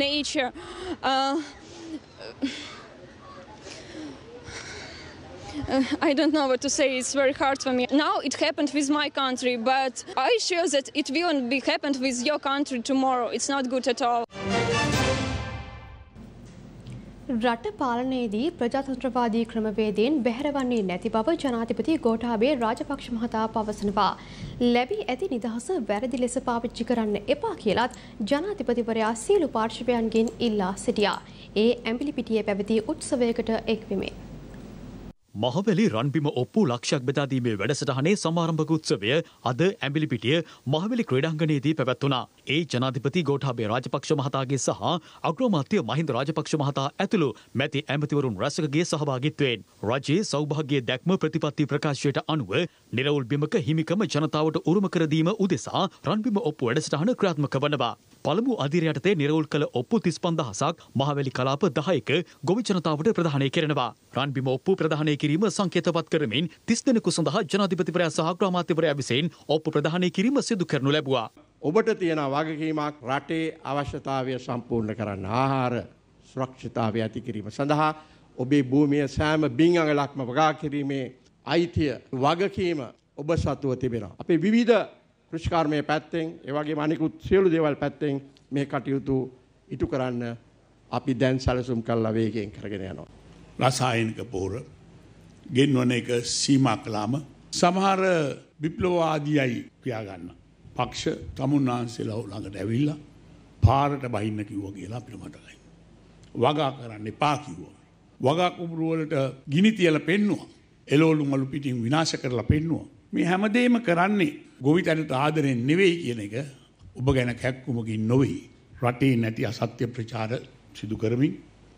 nature. Uh, uh, I don't know what to say. It's very hard for me. Now it happened with my country, but I sure that it won't be happened with your country tomorrow. It's not good at all. රට පාලනයේදී ප්‍රජාතන්ත්‍රවාදී ක්‍රමවේදයෙන් බැහැරවන්නේ නැති බව ජනාධිපති ගෝඨාභය රාජපක්ෂ මහතා පවසනවා. ලැබී ඇති නිදහස වැරදි ලෙස පාවිච්චි කරන්න එපා කියලත් ජනාධිපතිවරයා සියලු පාර්ශ්වයන්ගෙන් ඉල්ලා සිටියා. ඒ ඇඹිලිපිටියේ පැවති උත්සවයකට එක්වීමෙන් මහවැලි රන්බිම ඔප්පු ලක්ෂයක් බෙදාදීමේ වැඩසටහනේ සමාරම්භක උත්සවය අද ඇඹිලිපිටිය මහවැලි ක්‍රීඩාංගණයේදී පැවැත්ුණා. ඒ ජනාධිපති ගෝඨාභය රාජපක්ෂ මහතාගේ සහ අග්‍රාමාත්‍ය මහින්ද රාජපක්ෂ මහතා ඇතුළු මැති ඇමතිවරුන් රැසකගේ සහභාගීත්වයෙන් රජයේ සෞභාග්‍ය දැක්ම ප්‍රතිපත්ති ප්‍රකාශයට අනුව නිරවුල් බිමක හිමිකම ජනතාවට උරුම කර දීම උදෙසා රන්බිම ඔප්පු වැඩසටහන ක්‍රියාත්මක වනවා. පළමු අධීර යටතේ නිරවුල් කළ ඔප්පු තිස් පන්දහසක් මහවැලි කලාප දහයක ගොවි ජනතාවට ප්‍රදානය කරනවා. රන්බිම ඔප්පු ප්‍රදානය කිරීම සංකේතවත් කරමින් තිස් දෙනෙකු සඳහා ජනාධිපතිවරයා සහ අග්‍රාමාත්‍යවරයා විසින් ඔප්පු ප්‍රදානය කිරීම සිදු කරනු ලැබුවා. ඔබට තියෙන වගකීමක් රටේ අවශ්‍යතාවය සම්පූර්ණ කරන්න ආහාර සුරක්ෂිතතාවය ඇති කිරීම සඳහා ඔබේ භූමිය සෑම බිං අඟලක්ම වගා කිරීමේ අයිතිය වගකීම ඔබ සතුව තිබෙනවා. අපේ විවිධ කෘෂිකාර්මයේ පැත්තෙන් ඒ වගේම අනිකුත් සියලු දේවල් පැත්තෙන් මේ කටයුතු ඉටු කරන්න අපි දැන් සැලසුම් කළා වේගයෙන් කරගෙන යනවා. රසායනික පොහොර ගෙන්වන එක සීමා කළාම සමහර විප්ලවවාදීයි කියා ගන්න. පක්ෂ තමුන්නාන්සේලා ළඟට ඇවිල්ලා පාරට බහින්න කිව්වා කියලා අපිට මතකයි. වගා කරන්න එපා කිව්වා. වගා කුඹුර වලට ගිනි තියලා පෙන්නුවා. එළවලු මලු පිටින් විනාශ කරලා පෙන්නුවා. මේ හැමදේම කරන්නේ ගොවිතැනට ආදරෙන් නෙවෙයි කියන එක ඔබ ගැන කැක්කුමකින් නොවේ. රටේ නැති අසත්‍ය ප්‍රචාර සිදු කරමින්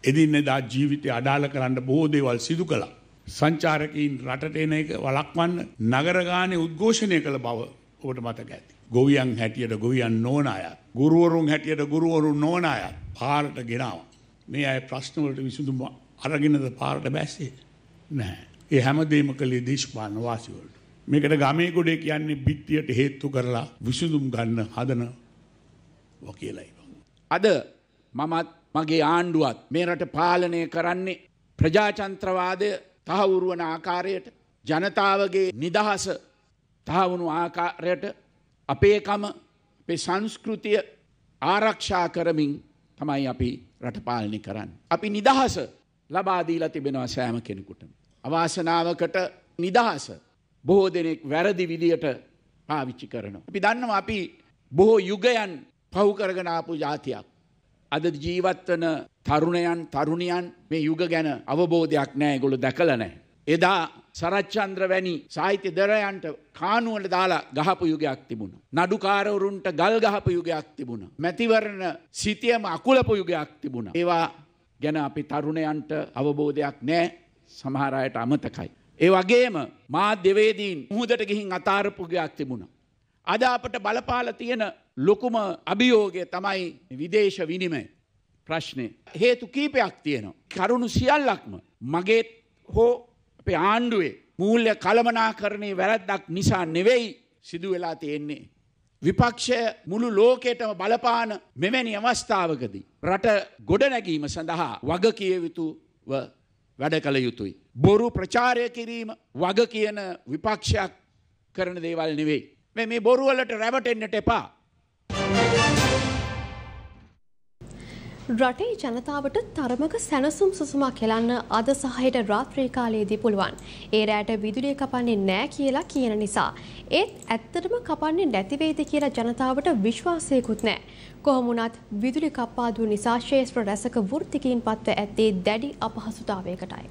එදිනෙදා ජීවිතය අඩාල කරන්න බොහෝ දේවල් සිදු කළා. සංචාරකීන් රටට එන එක වළක්වන්න නගර ගානේ උද්ඝෝෂණය කළ බව ඔබට මතක ඇති. ගොවියන් හැටියට ගොවියන් නොවන අය, ගුරුවරුන් හැටියට ගුරුවරුන් නොවන අය පාරට ගෙනාවා. මේ අය ප්‍රශ්න වලට විසඳුම අරගෙනද පාරට බැස්සේ නැහැ. ඒ හැමදේම කළේ දේශපාලන වාසිවලට. මේකට ගමේ ගොඩේ කියන්නේ බිත්තියට හේතු කරලා විසඳුම් ගන්න හදන වකීලයි. අද මමත් මගේ ආණ්ඩුවත් මේ රට පාලනය කරන්නේ ප්‍රජාතන්ත්‍රවාදය තහවුරු වන ආකාරයට, ජනතාවගේ නිදහස තහවුරු ආකාරයට, අපේකම, අපේ සංස්කෘතිය ආරක්ෂා කරමින් තමයි අපි රට පාලනය කරන්නේ. අපි නිදහස ලබා දීලා තිබෙනවා සෑම කෙනෙකුටම. අවාසනාවකට නිදහස බොහෝ දෙනෙක් වැරදි විදියට පාවිච්චි කරනවා. අපි දන්නවා අපි බොහෝ යුගයන් පහු කරගෙන ආපු ජාතියක්. අද ජීවත් වෙන තරුණයන් තරුණියන් මේ යුග ගැන අවබෝධයක් නැහැ. ඒගොල්ලෝ දැකලා නැහැ. එදා සරච්චන්ද්‍ර වැනි සාහිත්‍ය දරයන්ට කානුවල දාලා ගහපු යුගයක් තිබුණා. නඩුකාරවරුන්ට ගල් ගහපු යුගයක් තිබුණා. මැතිවරණ සිටියම අකුලපු යුගයක් තිබුණා. ඒවා ගැන අපි තරුණයන්ට අවබෝධයක් නැහැ. සමහර අයට අමතකයි. ඒ වගේම මාධ්‍යවේදීන් මුහුදට ගිහින් අතාරපු ගයක් තිබුණා. අද අපට බලපාලා තියෙන ලොකුම අභියෝගය තමයි විදේශ විනිමය ප්‍රශ්නේ. හේතු කීපයක් තියෙනවා. කරුණු සියල්ලක්ම මගේ හෝ අපේ ආණ්ඩුවේ මූල්‍ය කළමනාකරණයේ වැරද්දක් නිසා නෙවෙයි සිදු වෙලා තියෙන්නේ. විපක්ෂය මුළු ලෝකයටම බලපාන මෙවැනි අවස්ථාවකදී රට ගොඩනැගීම සඳහා වගකිය යුතුව වැඩ කළ යුතුයි. බොරු ප්‍රචාරය කිරීම වග කියන විපක්ෂයක් කරන දේවල් නෙවෙයි. මේ මේ බොරුවලට රැවටෙන්නට එපා. රටේ ජනතාවට තරමක සැනසුම් සුසුමක් හෙලන්න අද සහයට රාත්‍රී කාලයේදී පුළුවන්. ඒ රැයට විදුලිය කපන්නේ නැහැ කියලා කියන නිසා. ඒත් ඇත්තටම කපන්නේ නැති වෙයිද කියලා ජනතාවට විශ්වාසයකුත් නැහැ. කොහොම වුණත් විදුලි කපා දුන් නිසා ශේෂ්ත්‍ර රැසක වෘත්තිකීන් පත්ව ඇත්තේ දැඩි අපහසුතාවයකටයි.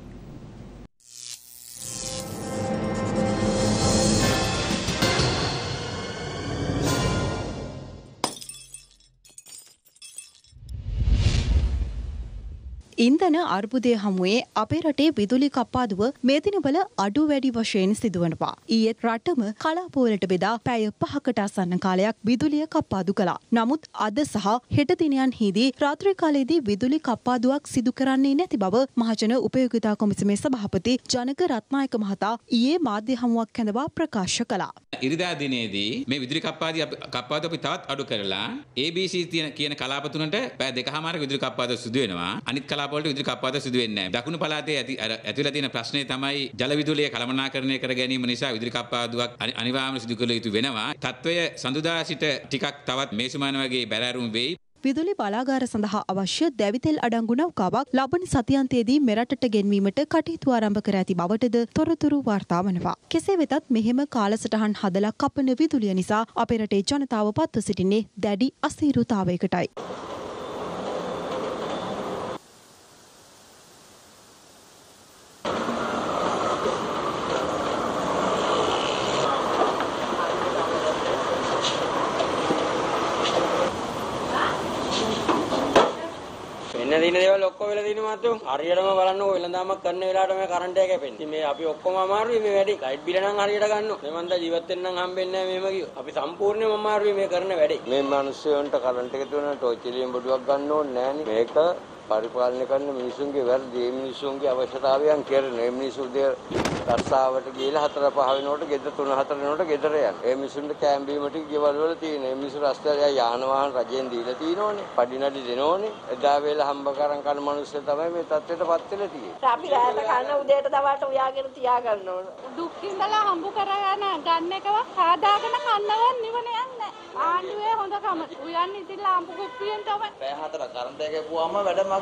ඉන්ධන අර්බුදය හමුවේ අපේ රටේ විදුලි කප්පාදුව මේ දිනවල අඩු වැඩි වශයෙන් සිදුවනවා. ඊයේ රටම කලාපවලට බෙදා පැය පහකට අසන්න කාලයක් විදුලිය කප්පාදු කළා. නමුත් අද සහ හෙට දිනයන්හිදී රාත්‍රී කාලයේදී විදුලි කප්පාදුවක් සිදු කරන්නේ නැති බව මහජන උපයෝගිතා කොමිසමේ සභාපති ජනක රත්නායක මහතා ඊයේ මාධ්‍ය හමුවක් කැඳවා ප්‍රකාශ කළා. ඉරිදා දිනේදී මේ විදුලි කප්පාදු කප්පාදු අපි තවත් අඩු කරලා ඒ බී සී කියන කලාප තුනට පැය දෙකමාරක විදුලි කප්පාදු සිදු වෙනවා. අනිත් කලාප වලට විදුලි කප්පාද සිදු වෙන්නේ නැහැ. දකුණු පළාතේ ඇතිවලා තියෙන ප්‍රශ්නේ තමයි ජල විදුලිය කළමනාකරණය කර ගැනීම නිසා විදුලි කප්පාදුවක් අනිවාර්යයෙන්ම සිදු කළ යුතු වෙනවා. තත්වය සඳුදා සිට ටිකක් තවත් මේ සුමාන වගේ බැරෑරුම් වෙයි. විදුලි බලාගාර සඳහා අවශ්‍ය දැවිතෙල් අඩංගු නෞකාවක් ලබන සතියන්තයේදී මෙරටට ගෙන්වීමට කටයුතු ආරම්භ කර ඇති බවටද තොරතුරු වාර්තා වනවා. කෙසේ වෙතත් මෙහෙම කාලසටහන් හදලා කපන විදුලිය නිසා අපේ රටේ ජනතාව පත්ව සිටින්නේ දැඩි අසීරුතාවයකටයි. තියෙන දේවල් ඔක්කොම වෙලා දිනු මතු හරියටම බලන්නකො වෙලඳාමක් කරන වෙලාවට මේ කරන්ට් එක කැපෙන්නේ. මේ අපි ඔක්කොම අමාරුයි මේ වැඩේ. ලයිට් බිල නම් හරියට ගන්නවා. මේ මන්ද ජීවත් වෙන්න නම් හම්බෙන්නේ නැහැ මෙහෙම කිව්වා. අපි සම්පූර්ණයෙන්ම අමාරුයි මේ කරන වැඩේ. මේ මිනිස්සුන්ට කරන්ට් එක දුන්නා ටෝච් එළියෙන් බඩුවක් ගන්න ඕනේ නැහනේ. මේක පරිපාලනය කරන මිනිසුන්ගේ වැරදි. මේ මිනිසුන්ගේ අවශ්‍යතාවයන් කරන මේ මිනිසුන් දෙය රස්සාවට ගිහලා හතර පහ වෙනකොට ගෙදර තුන හතර වෙනකොට ගෙදර යන. මේ මිනිසුන්ට කැම්බි වලට ගෙවල් වල තියෙන මේ මිනිසු රස්තලයා යාන වාහන රජෙන් දීලා තියෙනෝනේ. පඩිනඩි දෙනෝනේ. එදා වේලා හම්බ කරන් කරන මිනිස්සු තමයි මේ තත්ත්වයටපත් වෙලා තියෙන්නේ. අපි රැයට කන උදේට දවල්ට උයාගෙන තියා ගන්න ඕන. දුක්ඛින්දලා හම්බ කරගෙන ගන්න එකව හදාගෙන කන්නවත් නිවන යන්නේ. ආණ්ඩුවේ හොඳකම උයන් ඉතිලා හම්බ කුප්පියෙන් තමයි. පැය හතර කරන්ට ගැපුවාම වැඩම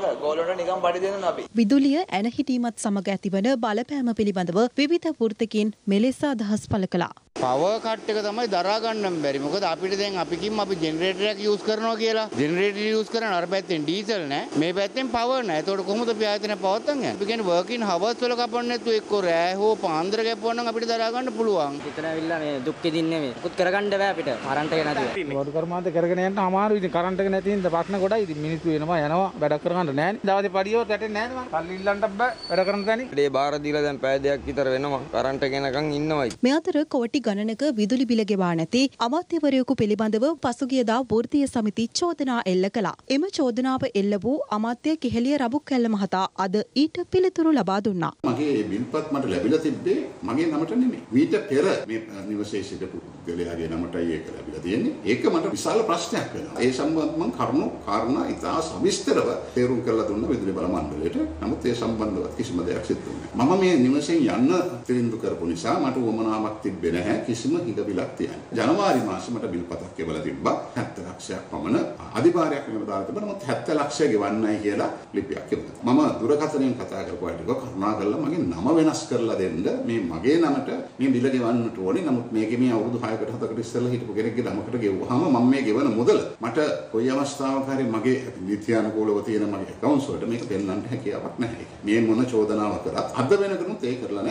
විදුලිය ඇන හිටීමත් සමග ඇතිවන බලපෑම පිළිබඳව විවිධ වෘත්තකින් මෙලෙස අදහස් පළ කළා. පවර් කට් එක තමයි දරා ගන්න බැරි. මොකද අපිට දැන් අපි කිම් අපි ජෙනරේටර් එක යූස් කරනවා කියලා. ජෙනරේටර් යූස් කරන අර පැත්තෙන් ඩීසල් නැහැ. මේ පැත්තෙන් පවර් නැහැ. ඒතකොට කොහොමද අපි ආයතනය පවත්වන්නේ? අපි කියන්නේ වර්කින් හවර්ස් වල කපන්න නැතුව එක්ක රෑ හෝ පාන්දර ගැපුවා නම් අපිට දරා ගන්න පුළුවන්. හිතන ඇවිල්ලා මේ දුක් විඳින්නේ මේ. මොකුත් කරගන්න බෑ අපිට. කරන්ට් එක නැතුව. වඩු කර්මාන්ත කරගෙන යන්න අමාරුයි. ඉතින් කරන්ට් එක නැති හින්දා ප්‍රශ්න ගොඩයි. ඉතින් මිනිස්සු එනවා යනවා වැඩ කර දවසේ පඩියෝට රැටෙන්නේ නැහැ නේද? කල්ලි ඉල්ලන්නත් බෑ වැඩ කරන තැනින්. ඩේ බාර දීලා දැන් පැය දෙකක් විතර වෙනවා කරන්ට් එක එනකන් ඉන්නවයි. මේ අතර කෝටි ගණනක විදුලි බිල ගෙවා නැති අමාත්‍යවරයෙකු පිළිබඳව පසුගියදා වෘත්තීය සමිති චෝදනා එල්ල කළා. එම චෝදනාව එල්ල වූ අමාත්‍ය කිහෙළිය රබුක්කැල්ල මහතා අද ඊට පිළිතුරු ලබා දුන්නා. මගේ බිල්පත් මට ලැබිලා තිබ්බේ මගේ නමට නෙමෙයි. මීට පෙර මේ නිවසේ සිටපු ගලයාගේ නමටයි ඒක ලැබිලා තියෙන්නේ. ඒක මට විශාල ප්‍රශ්නයක් වෙනවා. ඒ සම්බන්ධව මම කරුණු කාරණා ඉතා සවිස්තරව තේරුම් කරලා දුන්න විදුලි බල මණ්ඩලයට. නමුත් ඒ සම්බන්ධව කිසිම දෙයක් සිද්ධ වෙන්නේ නැහැ. මම මේ නිවසෙන් යන්න තීන්දුව කරපු නිසා මට වමනාවක් තිබ්බේ නැහැ. කිසිම හිඟවිලක් තියන්නේ. ජනවාරි මාසෙ මට බිල් පතක් ගෙවලා තිබ්බා. හැත්තෑ ලක්ෂයක් පමණ අධිභාරයක් මෙහෙම දාලා තිබුණා. නමුත් හැත්තෑ ලක්ෂය ගෙවන්නයි කියලා ලිපියක් එවුණා. මම දුරකථනයෙන් කතා කරපුවාට කරුණාකරලා මගේ නම වෙනස් කරලා දෙන්න. මේ මගේ නමට මේ බිල ගෙවන්නට ඕනේ. නමුත් මේකේ මේ අවුරුදු හයකට හතකට ඉස්සෙල්ලා හිටපු කෙනෙක්ගේ නමකට ගෙවුවාම මම මේ ගෙවන මුදල මට කොයි අවස්ථාවක හරි මගේ නීත්‍යානුකූලව තියෙන මගේ account වලට මේක දෙන්නට හැකියාවක් නැහැ. මේ මොන චෝදනාවක් කරත් අද වෙනකනුත් ඒක කරලා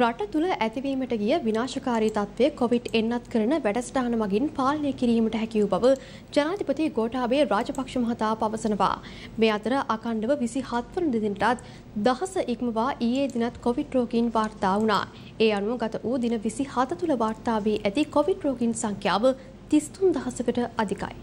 රට තුළ ඇතිවීමට ගිය විනාශකාරී තත්ත්වය කොවිඩ් එන්නත් කරන වැඩසටහන මගින් පාලනය කිරීමට හැකි වූ බව ජනාධිපති ගෝඨාභය රාජපක්ෂ මහතා පවසනවා. මේ අතර අඛණ්ඩව විසිහත් වන දිනටත් දහස ඉක්මවා ඊයේ දිනත් කොවිඩ් රෝගීන් වාර්තා වුණා. ඒ අනුව ගත වූ දින විසිහත තුළ වාර්තා වී ඇති කොවිඩ් රෝගීන් සංඛ්‍යාව තිස් තුන් දහසකට අධිකයි.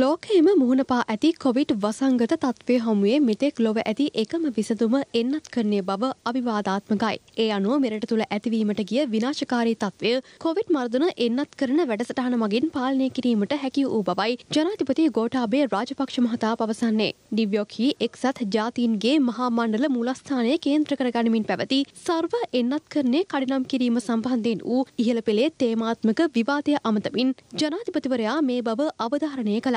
ලෝකයේම මුහුණපා ඇති කොවිඩ් වසංගත තත්ත්වය හමුවේ මෙතෙක් ලොව ඇති එකම විසඳුම එන්නත් කරන්නේ බව අවිවාදාත්මකයි. ඒ අනුව මෙරට තුළ ඇතිවීමට ගිය විනාශකාරී තත්ත්වය කොවිඩ් මර්ධන එන්නත් කරන වැඩසටහන මගින් පාලනය කිරීමට හැකි වූ බවයි ජනාධිපති ගෝඨාභය රාජපක්ෂ මහතා පවසන්නේ. දිව්‍යෝක්හි එක්සත් ජාතීන්ගේ මහා මණ්ඩල මූලස්ථානය කේන්ද්‍ර කරගනිමින් පැවති සර්ව එන්නත් කරන්නේ කඩිනම් කිරීම සම්බන්ධයෙන් වූ ඉහළ පෙළේ තේමාත්මක විවාදය අමතමින් ජනාධිපතිවරයා මේ බව අවධාරණය කළා.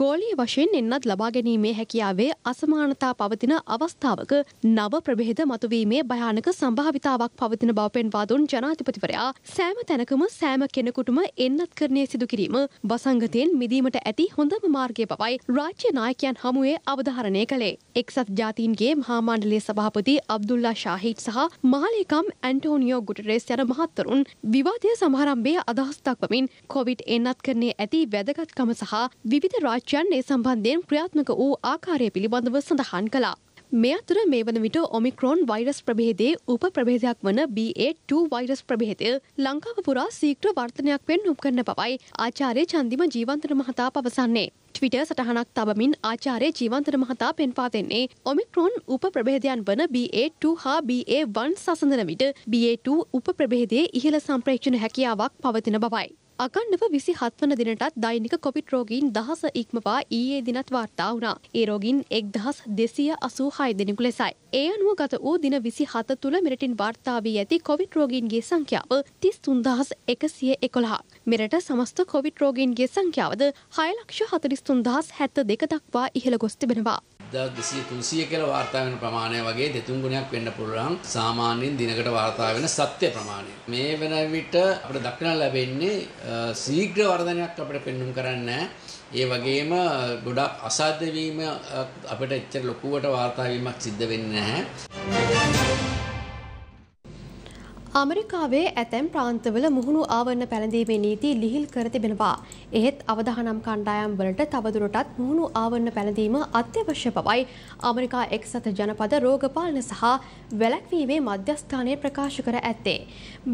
ගෝලීය වශයෙන් එන්නත් ලබා ගැනීමේ හැකියාවේ අසමානතා පවතින අවස්ථාවක නව ප්‍රභේද මතුවීමේ භයානක සම්භාවිතාවක් පවතින බව පෙන්වා දුන් ජනාධිපතිවරයා සෑම තැනකම සෑම කෙනෙකුටම එන්නත්කරණය සිදු කිරීම වසංගතයෙන් මිදීමට ඇති හොඳම මාර්ගය බවයි රාජ්‍ය නායකයන් හමුවේ අවධාරණය කළේ. එක්සත් ජාතීන්ගේ මහා මණ්ඩලයේ සභාපති අබ්දුල්ලා ශාහිඩ් සහ මහලේකම් ඇන්ටෝනියෝ ගුටෙරෙස් යන මහත්වරුන් විවාදයේ සමාරම්භයේ අදහස් දක්වමින් කොවිඩ් එන්නත්කරණයේ ඇති වැදගත්කම සහ විවිධ රාජ්‍යයන් ඒ සම්බන්ධයෙන් ක්‍රියාත්මක වූ ආකාරය පිළිබඳව සඳහන් කළා. මේ අතර මේ වන විට ඔමික්‍රෝන් වෛරස් ප්‍රභේදයේ උප ප්‍රභේදයක් වන බී ඒ ටු වෛරස් ප්‍රභේදය ලංකාව පුරා ශීඝ්‍ර වර්ධනයක් පෙන්නුම් කරන බවයි ආචාර්ය චන්දිම ජීවන්තර මහතා පවසන්නේ. ට්විටර් සටහනක් තබමින් ආචාර්ය ජීවන්තර මහතා පෙන්වා දෙන්නේ ඔමික්‍රෝන් උප ප්‍රභේදයන් වන බී ඒ ටු හා බී ඒ වන් සසඳන විට බී ඒ ටු උප ප්‍රභේදයේ ඉහළ සම්ප්‍රේක්ෂණ හැකියාවක් පවතින බවයි. අකණ්ඩව විසිහත් වන දිනටත් දෛනික කොවිඩ් රෝගීන් දහස ඉක්මවා ඊයේ දිනත් වාර්තා වුණා. ඒ රෝගීන් එක් දහස් දෙසිය අසූහය දෙනෙකු ලෙසයි. ඒ අනුව ගත වූ දින විසිහත තුළ මෙරටින් වාර්තා වී ඇති කොවිඩ් රෝගීන්ගේ සංඛ්‍යාව තිස් තුන් දහස් එකසිය එකොළහ. මෙරට සමස්ත කොවිඩ් රෝගීන්ගේ සංඛ්‍යාවද හය ලක්ෂ හතළිස් තුන් දහස් හැත්තෑ දෙක දක්වා ඉහළ ගොස් තිබෙනවා. දෙසිය තුන්සිය කියලා වාර්තා වෙන ප්‍රමාණය වගේ දෙතුන් ගුණයක් වෙන්න පුළුවන් සාමාන්‍යයෙන් දිනකට වාර්තා වෙන සත්‍ය ප්‍රමාණය. මේ වෙන විට අපිට දක්නට ලැබෙන්නේ ශීඝ්‍ර වර්ධනයක් අපිට පෙන්වුම් කරන්නේ ඒ වගේම ගොඩක් අසාධ්‍ය වීම අපිට එච්චර ලොකුවට වාර්තා වීමක් සිද්ධ වෙන්නේ නැහැ. අමරිකාවේ ඇතැම් ප්‍රාන්තවල මුහුණු ආවරණ පැළඳීමේ නීති ලිහිල් කර තිබෙනවා. එහෙත් අවදානම් කණ්ඩායම් වලට තවදුරටත් මුහුණු ආවරණ පැළඳීම අත්‍යවශ්‍ය බවයි අමරිකා එක්සත් ජනපද රෝග පාලන සහ වැළැක්වීමේ මධ්‍යස්ථානය ප්‍රකාශ කර ඇත්තේ.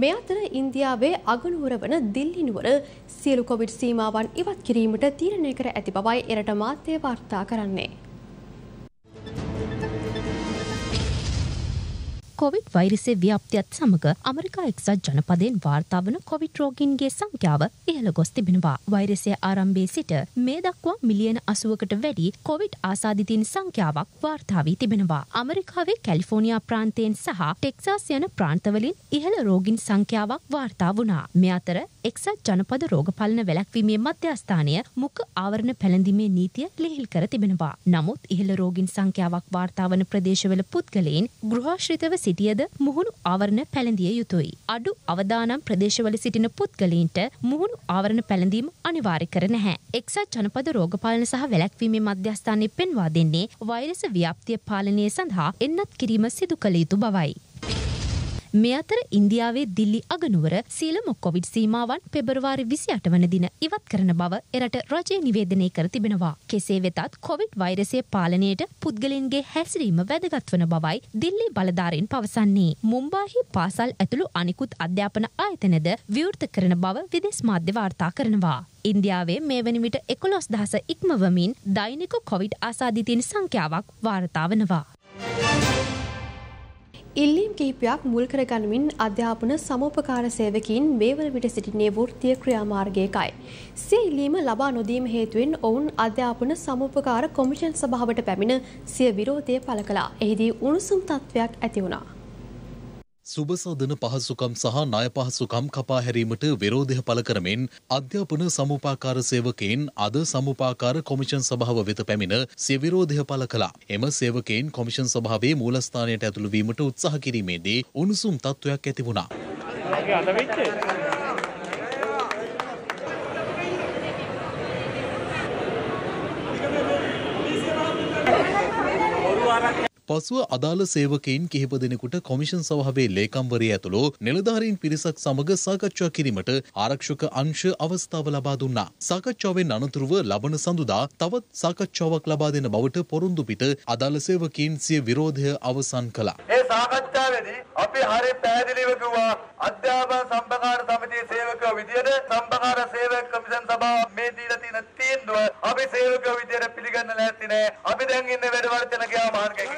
මේ අතර ඉන්දියාවේ අගනුවර වන දිල්ලි නුවර සියලු කොවිඩ් සීමාවන් ඉවත් කිරීමට තීරණය කර ඇති බවයි එරට මාධ්‍ය වාර්තා කරන්නේ. කොවිඩ් වෛරසයේ ව්‍යාප්තියත් සමග ඇමරිකා එක්සත් ජනපදයෙන් වාර්තා වන කොවිඩ් රෝගීන්ගේ සංඛ්‍යාව ඉහළ ගොස් තිබෙනවා. වෛරසයේ ආරම්භයේ සිට මේ දක්වා මිලියන අසූවකට වැඩි කොවිඩ් ආසාදිතින් සංඛ්‍යාවක් වාර්තා වී තිබෙනවා. ඇමරිකාවේ කැලිෆෝනියා ප්‍රාන්තයෙන් සහ ටෙක්සාස් යන ප්‍රාන්තවලින් ඉහළ රෝගීන් සංඛ්‍යාවක් වාර්තා වුණා. මේ අතර එක්සත් ජනපද රෝග පාලන වැළැක්වීමේ මධ්‍යස්ථානය මුඛ ආවරණ පැළඳීමේ නීතිය ලිහිල් කර තිබෙනවා. නමුත් ඉහළ රෝගීන් සංඛ්‍යාවක් වාර්තා වන ප්‍රදේශවල පුද්ගලයන් ගෘහාශ්‍රිතව සිටියද මුහුණු ආවරණ පැළඳිය යුතුයි. අඩු අවදානම් ප්‍රදේශවල සිටින පුද්ගලයන්ට මුහුණු ආවරණ පැළඳීම අනිවාර්ය කර නැහැ. එක්සත් ජනපද රෝග පාලන සහ වැළැක්වීමේ මධ්‍යස්ථානයේ පෙන්වා දෙන්නේ වෛරස ව්‍යාප්තිය පාලනය සඳහා එන්නත් කිරීම සිදු කළ යුතු බවයි. මේ අතර ඉන්දියාවේ දිල්ලි අගනුවර සීලම කොවිඩ් සීමාවන් පෙබරවාරි විසිඅට වන දින ඉවත් කරන බව එරට රජය නිවේදනය කර තිබෙනවා. කෙසේ වෙතත් කොවිඩ් වෛරසයේ පාලනයට පුද්ගලයන්ගේ හැසිරීම වැදගත් වන බවයි දිල්ලි බලධාරීන් පවසන්නේ. මුම්බායි පාසල් ඇතුළු අනිකුත් අධ්‍යාපන ආයතනද විවෘත කරන බව විදේශ මාධ්‍ය වාර්තා කරනවා. ඉන්දියාවේ මේ වන විට එකොළොස් දහස ඉක්මවමින් දෛනික කොවිඩ් ආසාදිතයින් සංඛ්‍යාවක් වාර්තා වනවා. ඉල්ලීම් කිහිපයක් මුල් කරගනිමින් අධ්‍යාපන සමෝපකාර සේවකයන් මේවන විට සිටින්නේ වෘත්තීය ක්‍රියාමාර්ගයකයි. සිය ඉල්ලීම ලබා නොදීම හේතුවෙන් ඔවුන් අධ්‍යාපන සමෝපකාර කොමිෂන් සභාවට පැමිණ සිය විරෝධය පළ කළා. එහිදී උණුසුම් තත්ත්වයක් ඇති වුණා. සුබසාධන පහසුකම් සහ ණය පහසුකම් කපා හැරීමට විරෝධය පළ කරමින් අධ්‍යාපන සමෝපකාර සේවකයන් අද සමෝපකාර කොමිෂන් සභාව වෙත පැමිණ සිය විරෝධය පළ කළා. එම සේවකයන් කොමිෂන් සභාවේ මූලස්ථානයට ඇතුළු වීමට උත්සාහ කිරීමේදී උණුසුම් තත්ත්වයක් ඇති වුණා. පසුව අදාළ සේවකයන් කිහිප දෙනෙකුට කොමිෂන් සභාවේ ලේකම්වරිය ඇතුළු නිලධාරීන් පිරිසක් සමග සාකච්ඡා කිරීමට ආරක්ෂක අංශ අවස්ථාව ලබා දුන්නා. සාකච්ඡාවෙන් අනතුරුව ලබන සඳුදා තවත් සාකච්ඡාවක් ලබා දෙන බවට පොරොන්දු පිට අදාළ සේවකයන් සිය විරෝධය අවසන් කළා. ඒ සාකච්ඡාවේදී අපි හරිය පැහැදිලිව කිව්වා අධ්‍යාපන සම්බකාර සමිතියේ සේවකව විදියට සම්බකාර සේවක කොමිෂන් සභාව මේ දීලා තියෙන තීන්දුව අපි සේවකව විදියට පිළිගන්න ලෑස්ති නැහැ. අපි දැන් ඉන්නේ වැඩ වර්ධන ගියා මාර්ගයක.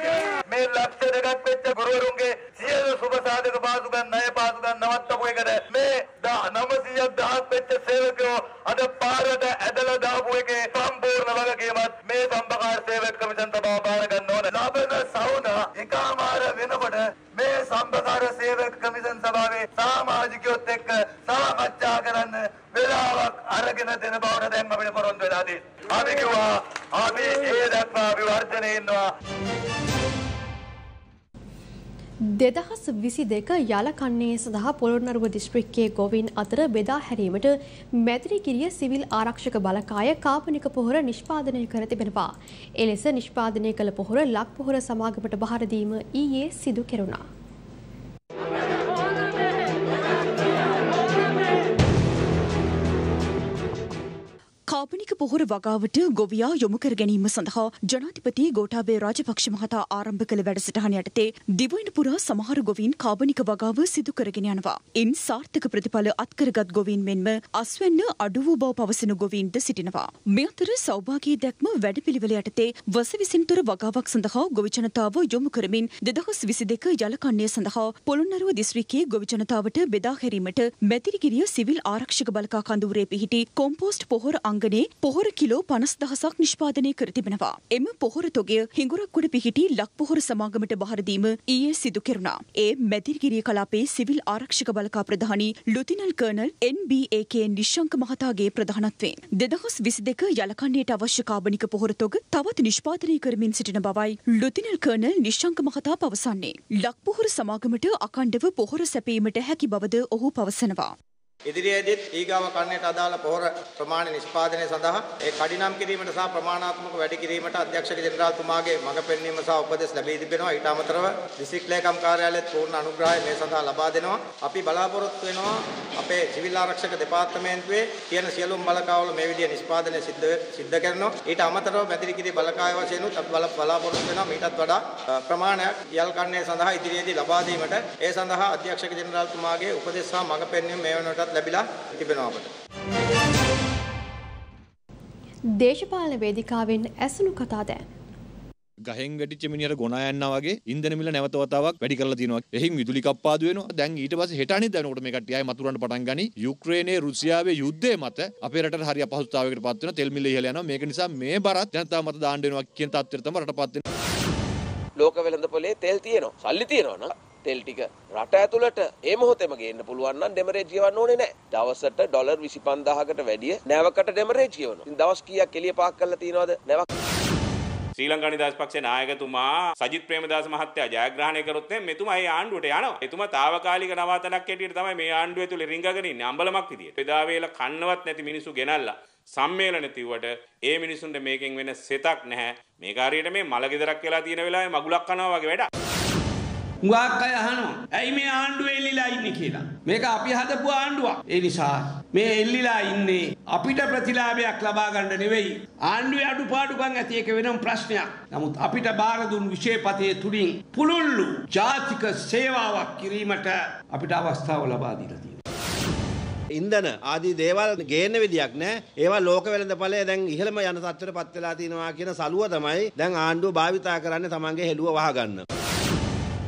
මේ ලක්ෂ දෙකක් වෙච්ච ගුරුවරුන්ගේ සියලු සුබ සාධක පාසුකම් ණය පාසුකම් නවත්තපු එකට මේ නවසිය දහයක් වෙච්ච සේවකයෝ අද පාරට ඇදලා දාපු එකේ සම්පූර්ණ වගකීමත් මේ සම්බකාර සේවක කොමිෂන් සභාව බාර ගන්න ඕන. ලබන සවුනා එකමාර වෙනකොට මේ සම්බකාර සේවක කොමිෂන් සභාවේ සමාජිකයොත් එක්ක සාකච්ඡා කරන්න වෙලාවක් අරගෙන දෙන බවට දැන් අපිට පොරොන්දු වෙලා තියෙනවා. අපි කිව්වා අපි ඒ දක්වා විවර්ධනය ඉන්නවා. දෙදහස් විසි දෙක යාලකන්නේ සඳහා පොළොන්නරුව දිස්ත්‍රික්කයේ ගොවීන් අතර බෙදා හැරීමට මැදිරිගිරිය සිවිල් ආරක්ෂක බලකාය කාබනික පොහොර නිෂ්පාදනය කර තිබෙනවා. එලෙස නිෂ්පාදනය කළ පොහොර ලක් පොහොර සමාගමට බහර දීම ඊයේ සිදු කෙරුණා. කාබනික පොහොර වගාවට ගොවියා යොමු කර ගැනීම සඳහා ජනාධිපති ගෝඨාභය රාජපක්ෂ මහතා ආරම්භ කළ වැඩසටහන යටතේ දිවයින පුරා සමහර ගොවීන් කාබනික වගාව සිදු කරගෙන යනවා. ඉන් සාර්ථක ප්‍රතිඵල අත්කරගත් ගොවීන් මෙන්ම අස්වැන්න අඩු වූ බව පවසන ගොවීන්ට සිටිනවා. මේ අතර සෞභාගී දැක්ම වැඩපිළිවෙල යටතේ වස විසින්තර වගාවක් සඳහා ගොවි ජනතාව යොමු කරමින් දෙදහස් විසි දෙක ජලකන්නය සඳහා පොළොන්නරුව දිස්ත්‍රික්කයේ ගොවි ජනතාවට බෙදා හැරීමට මැදිරිගිරිය සිවිල් ආරක්ෂක බලකා කඳවුරේ පිහිටි කොම්පෝස්ට් පොහොර අංග පොහොර කිලෝ පනස් දහසක් නිෂ්පාදනය කර තිබෙනවා. එම පොහොර තොගය හිඟුරක්ගොඩ පිහිටි ලක් පොහොර සමාගමට බහරදීම ඊයේ සිදු කෙරුණා. ඒ මැදිරිගිරිය කලාපයේ සිවිල් ආරක්ෂක බලකා ප්‍රධානී ලුතිනල් කර්නල් එන් බී ඒ කේ නිශ්ශංක මහතාගේ ප්‍රධානත්වයෙන් දෙදහස් විසි දෙක යලකන්නයට අවශ්‍ය කාබනික පොහොර තොග තවත් නිෂ්පාදනය කරමින් සිටින බවයි ලුතිනල් කර්නල් නිශ්ශංක මහතා පවසන්නේ. ලක් පොහොර සමාගමට අකණ්ඩව පොහොර සැපීමට හැකි බවද ඔහු පවසනවා. ඉදිරියේදීත් ඊගාව කන්නේට අදාළ පොහොර ප්‍රමාණය නිෂ්පාදනය සඳහා ඒ කඩිනම් කිරීමට සහ ප්‍රමාණාත්මක වැඩි කිරීමට අධ්‍යක්ෂක ජනරාල්තුමාගේ මඟ පෙන්වීම සහ උපදෙස් ලැබී තිබෙනවා. ඊට අමතරව දිස්ත්‍රික්ලේකම් කාර්යාලයේත් පූර්ණ අනුග්‍රහය මේ සඳහා ලබා දෙනවා. අපි බලාපොරොත්තු වෙනවා අපේ සිවිල් ආරක්ෂක දෙපාර්තමේන්තුවේ කියන සියලුම බලකාවල මේ විදිය නිෂ්පාදනය සිද්ධ සිද්ධ කරනවා. ඊට අමතරව මැදිරි කිරි බලකාය වශයෙන් උත් අපි බලාපොරොත්තු වෙනවා මීටත් වඩා ප්‍රමාණයක් යල් කන්නේ සඳහා ඉදිරියේදී ලබා දීමට. ඒ සඳහා අධ්‍යක්ෂක ජනරාල්තුමාගේ උපදෙස් සහ මඟ පෙන්වීම මේ වෙනකොට දේශපාලන වේදිකාවෙන් ඇසුණු කතා දැන් ගහෙන් වැඩිච්ච මිනිහට ගොනා යනවා වගේ ඉන්ධන මිල නැවත වතාවක් වැඩි කරලා දිනවා. එහින් විදුලි කප්පාදු වෙනවා. දැන් ඊට පස්සේ හෙට අනිද්ද වෙනකොට මේ කට්ටිය ආයෙ මතුරන්න පටන් ගනි. යුක්‍රේනයේ රුසියාවේ යුද්ධය මත අපේ රටට හරි අපහසුතාවයකට පත් වෙනවා. තෙල් මිල ඉහළ යනවා. මේක නිසා මේ බරත් ජනතාව මත දාන්න වෙනවා කියන තත්ත්වයට තමයි රටපත් වෙන්නේ. ලෝක වෙළඳපොලේ තෙල් තියෙනවා. සල්ලි තියෙනවා නේද? තෙල් ටික රට ඇතුළට ඒ මොහොතේම ගේන්න පුළුවන් නම් ඩෙමරේජ් ගෙවන්න ඕනේ නැහැ. දවසට ඩොලර් විසිපන්දාහකට වැඩිය නැවකට ඩෙමරේජ් ගෙවනවා. ඉතින් දවස් කීයක් එළිය පාක් කරලා තියනවද? නැවක්. ශ්‍රී ලංකා නිදහස් පක්ෂයේ නායකතුමා සජිත් ප්‍රේමදාස මහත්තයා ජයග්‍රහණය කරොත් නම් මෙතුමා මේ ආණ්ඩුවට යනවා. එතුමා తాවකාලික නවාතනක් හැටියට තමයි මේ ආණ්ඩුව ඇතුළේ රිංගගෙන ඉන්නේ අම්බලමක් විදියට. එදා වේලා කන්නවත් නැති මිනිස්සු ගෙනල්ලා සම්මේලන තිව්වට ඒ මිනිසුන්ට මේකෙන් වෙන සෙතක් නැහැ. මේක හරියට මේ මල ගෙදරක් වෙලා තියෙන වෙලාවේ මගුලක් කනවා වගේ වැඩක්. උගාක් අය අහනවා ඇයි මේ ආණ්ඩුවේ එල්ලිලා ඉන්නේ කියලා. මේක අපි හදපු ආණ්ඩුවක්. ඒ නිසා මේ එල්ලිලා ඉන්නේ අපිට ප්‍රතිලාභයක් ලබා ගන්න නෙවෙයි. ආණ්ඩුවේ අඩුපාඩුකම් ඇති එක වෙනම ප්‍රශ්නයක්. නමුත් අපිට බාර දුන් විශේෂපතේ තුලින් පුළුල්ලු ජාතික සේවාවක් කිරීමට අපිට අවස්ථාව ලබා දීලා තියෙනවා. ඉන්ධන ආදී දේවල් ගේන්න විදියක් නැහැ. ඒවා ලෝක වෙළඳපොලේ දැන් ඉහළම යන තත්ත්වයටපත් වෙලා තිනවා කියන සලුව තමයි දැන් ආණ්ඩුව භාවිතා කරන්නේ තමන්ගේ හෙළුව වහගන්න.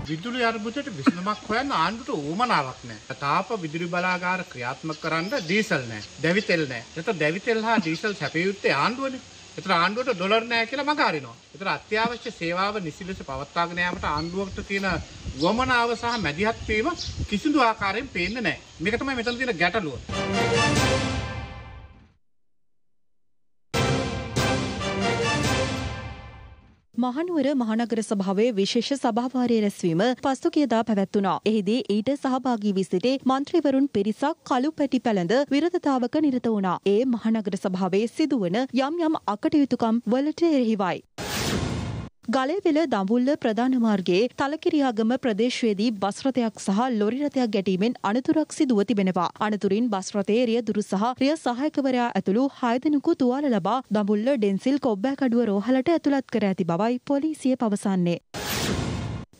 විදුලි අර්බුදයට විසඳුමක් හොයන්න ආණ්ඩුවට උවමනාවක් නැහැ. තාප විදුලි බලාගාර ක්‍රියාත්මක කරන්න ඩීසල් නැහැ. දැවි තෙල් නැහැ. ඒතර දැවි තෙල් හා ඩීසල් සැපිය යුත්තේ ආණ්ඩුවනේ. ඒතර ආණ්ඩුවට ඩොලර් නැහැ කියලා මඟ අරිනවා. ඒතර අත්‍යවශ්‍ය සේවාව නිසිලස පවත්වාගෙන යාමට ආණ්ඩුවට තියෙන උවමනාව සහ මැදිහත් වීම කිසිදු ආකාරයෙන් පේන්නේ නැහැ. මේක තමයි මෙතන තියෙන ගැටලුව. මහනුවර මහනගර සභාවේ විශේෂ සභාවාරය රැස්වීම පසුගියදා පැවැත්වුණා. එහිදී ඊට සහභාගී වී සිටි මන්ත්‍රීවරුන් පිරිසක් කළු පැටි පැළඳ විරතතාවක නිරත වුණා. ඒ මහනගර සභාවේ සිදුවන යම් යම් අකටයුතුකම් වලට එරෙහිවයි. ගලේවිල දඹුල්ල ප්‍රධාන මාර්ගයේ තලකිරියාගම ප්‍රදේශයේදී බස් රථයක් සහ ලොරි රථයක් ගැටීමෙන් අනතුරක් සිදුව තිබෙනවා. අනතුරින් බස් රථයේ රියදුරු සහ රිය සහායකවරයා ඇතුළු හය දෙනෙකු තුවාල ලබා දඹුල්ල ඩෙන්සිල් කොබ්බෑකඩුව රෝහලට ඇතුළත් කර ඇති බවයි පොලිසිය පවසන්නේ.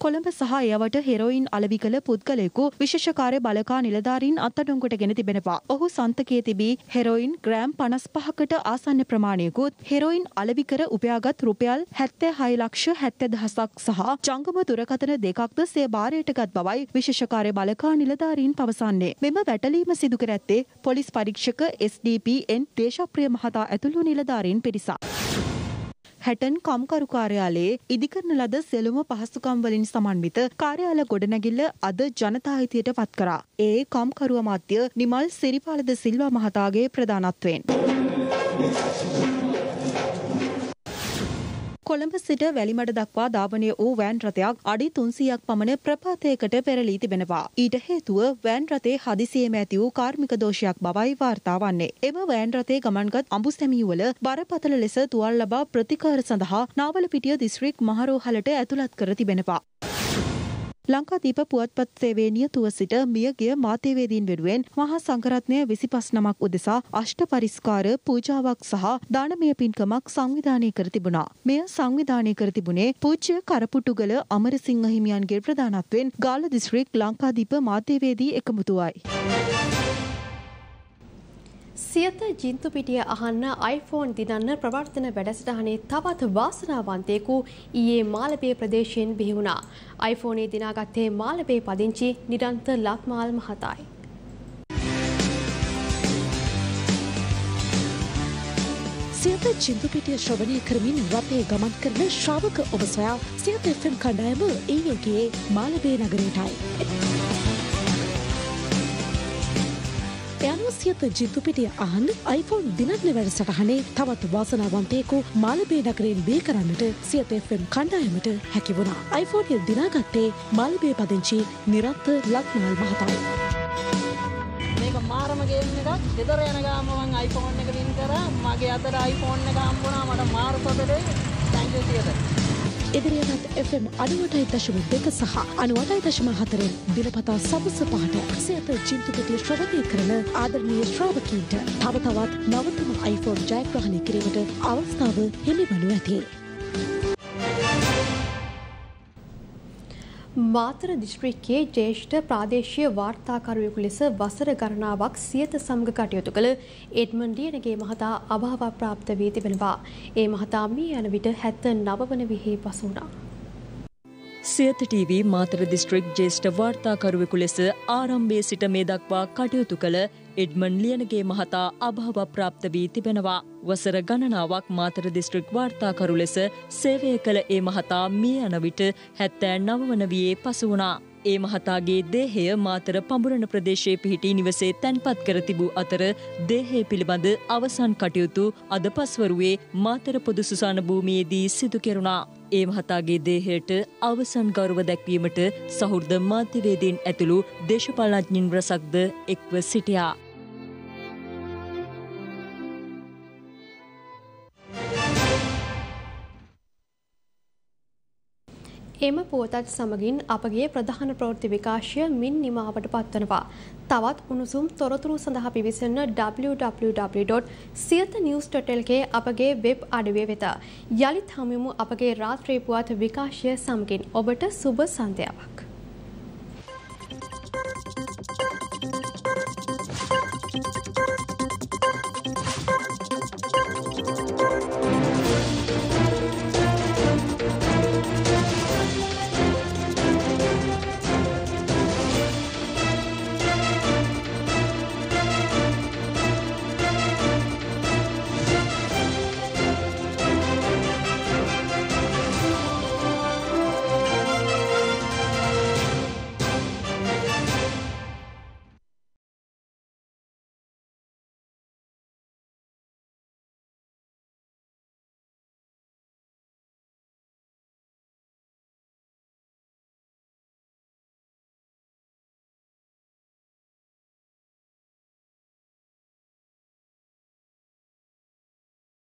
කොළඹ සහ එයට හෙරොයින් අලෙවි කළ පුද්ගලයෙකු විශේෂකාර්ය බලකා නිලධාරීන් අත්අඩංගුවටගෙන තිබෙනවා. ඔහු සන්තකයේ තිබී හෙරොයින් ග්‍රෑම් පනස් පහකට ආසන්න ප්‍රමාණයකුත් හෙරොයින් අලෙවි කර උපයාගත් රුපියල් හැත්තෑ හය ලක්ෂ හැත්තෑ දහසක් සහ ජංගම දුරකථන දෙකක්ද සේභාරයට ගත් බවයි විශේෂකාර්ය බලකා නිලධාරීන් පවසන්නේ. මෙම වැටලීම සිදු කර ඇත්තේ පොලිස් පරීක්ෂක S D P N Deshapriya මහතා ඇතුළු නිලධාරීන් පිරිසක්. හැටන් කම්කරු කාර්යාලයේ ඉදිකරන ලද සෙලුම පහසුකම් වලින් සමන්විත කාර්යාල ගොඩනැගිල්ල අද ජනතා හිතයට පත් කරා. ඒ කම්කරු අමාත්‍ය නිමල් සිරිපාලද සිල්වා මහතාගේ ප්‍රධානත්වයෙන්. කොළඹ සිට වැලිමඩ දක්වා ධාවනය වූ වෑන් රථයක් අඩි තුන්සීයක් පමණ ප්‍රපාතයකට පෙරලී තිබෙනවා. ඊට හේතුව වෑන් රථයේ හදිසියෙම ඇති වූ කාර්මික දෝෂයක් බවයි වාර්තා වන්නේ. එම වෑන් රථයේ ගමන්ගත් අඹුසැමියුවල බරපතල ලෙස තුවාල ලබා ප්‍රතිකාර සඳහා නාවලපිටිය දිස්ත්‍රික් මහරෝහලට ඇතුළත් කර තිබෙනවා. ලංකාදීප පුවත්පත් සේවයේ නියතුව සිට මියගිය මාතේවේදීන් වෙනුවෙන් මහා සංඝරත්නය විසිපස් නමක් උදෙසා අෂ්ට පරිස්කාර පූජාවක් සහ දානමය පින්කමක් සංවිධානය කර තිබුණා. මෙය සංවිධානය කර තිබුණේ පූජ්‍ය කරපුටුගල අමරසිංහ හිමියන්ගේ ප්‍රධානත්වයෙන් ගාල්ල දිස්ත්‍රික් ලංකාදීප මාතේවේදී එකමුතුවයි. සියත ජින්තුපිටිය අහන්න iPhone දිනන්න ප්‍රවර්තන වැඩසටහනේ තවත් වාසනාවන්තයෙකු ඊයේ මාලපේ ප්‍රදේශයෙන් බිහි වුණා. iPhone දිනාගත්තේ මාලපේ පදිංචි නිරන්ත ලක්මාල් මහතායි. සියත ජින්තුපිටිය ශ්‍රවණය කරමින් රටේ ගමන් කරන ශ්‍රාවක ඔබ සොයා සියත එෆ් එම් කණ්ඩායම ඊයේගේ මාලපේ නගරයටයි. සියත ජින්තුපිටිය අහන්න iPhone දිනන්න වැඩසටහනේ තවත් වාසනාවන්තයෙකු මාලපේ නගරයෙන් බිහි කරන්නට සියත එෆ් එම් කණ්ඩායමට හැකි වුණා. iPhone එක දිනාගත්තේ මාලපේ පදිංචි නිරන්ත ලක්මාල් මහතායි. මේක මාරම ගේම් එකක් ගෙදර යන ගාම මම iPhone එක වින් කරා මගේ අතට iPhone එක හම්බ වුණා මට මාර පොතේ thank you theater ඉදිරියට F M ninety eight point two සහ ninety eight point four දිනපතා සවස පහට සියත චින්තකදී ශ්‍රවණය කරන ආදරණීය ශ්‍රාවකීන්ට තව තවත් නවතම iPhone ජයග්‍රහණය කිරීමට අවස්ථාව හිමිවනු ඇතේ මාතර දිස්ත්‍රික්කයේ ජේෂ්ඨ ප්‍රාදේශීය වාර්තාකරුවෙකු ලෙස වසර ගණනාවක් සියත සමග කටයුතු කළ එඩ්මන් ඩියනගේ මහතා අභාව ප්‍රාප්ත වී තිබෙනවා. ඒ මහතා මේ යන විට seventy nine වන විහි පසු වුණා. සියත ටීවී මාතර දිස්ත්‍රික් ජේෂ්ඨ වාර්තාකරුවෙකු ලෙස ආරම්භයේ සිට මේ දක්වා කටයුතු කළ එඩ්මන් ලියනගේ මහතා අභාව ප්‍රාප්ත වී තිබෙනවා. වසර ගණනාවක් මාතර දිස්ත්‍රික් වාර්තාකරු ලෙස සේවය කළ ඒ මහතා මිය යන විට seventy nine වන වියේ පසු වුණා. ඒ මහතාගේ දේහය මාතර පඹුරණ ප්‍රදේශයේ පිහිටි නිවසේ තැන්පත් කර තිබූ අතර දේහය පිළිබඳ අවසන් කටයුතු අද පස්වරුවේ මාතර පොදු සුසාන භූමියේදී සිදු කෙරුණා. ඒ මහතාගේ දේහයට අවසන් ගෞරව දැක්වීමට සහෘද මාධ්‍යවේදීන් ඇතුළු දේශපාලනඥයින් රැසක්ද එක්ව සිටියා. එම පුවතත් සමගින් අපගේ ප්‍රධාන ප්‍රවෘත්ති විකාශය මින් නිමාවට පත්වනවා. තවත් උණුසුම් තොරතුරු සඳහා පිවිසෙන්න w w w dot siyatha news dot l k අපගේ වෙබ් අඩවිය වෙත. යලිත් හමුවෙමු අපගේ රාත්‍රී පුවත් විකාශය සමගින්. ඔබට සුබ සන්ධ්‍යාවක්.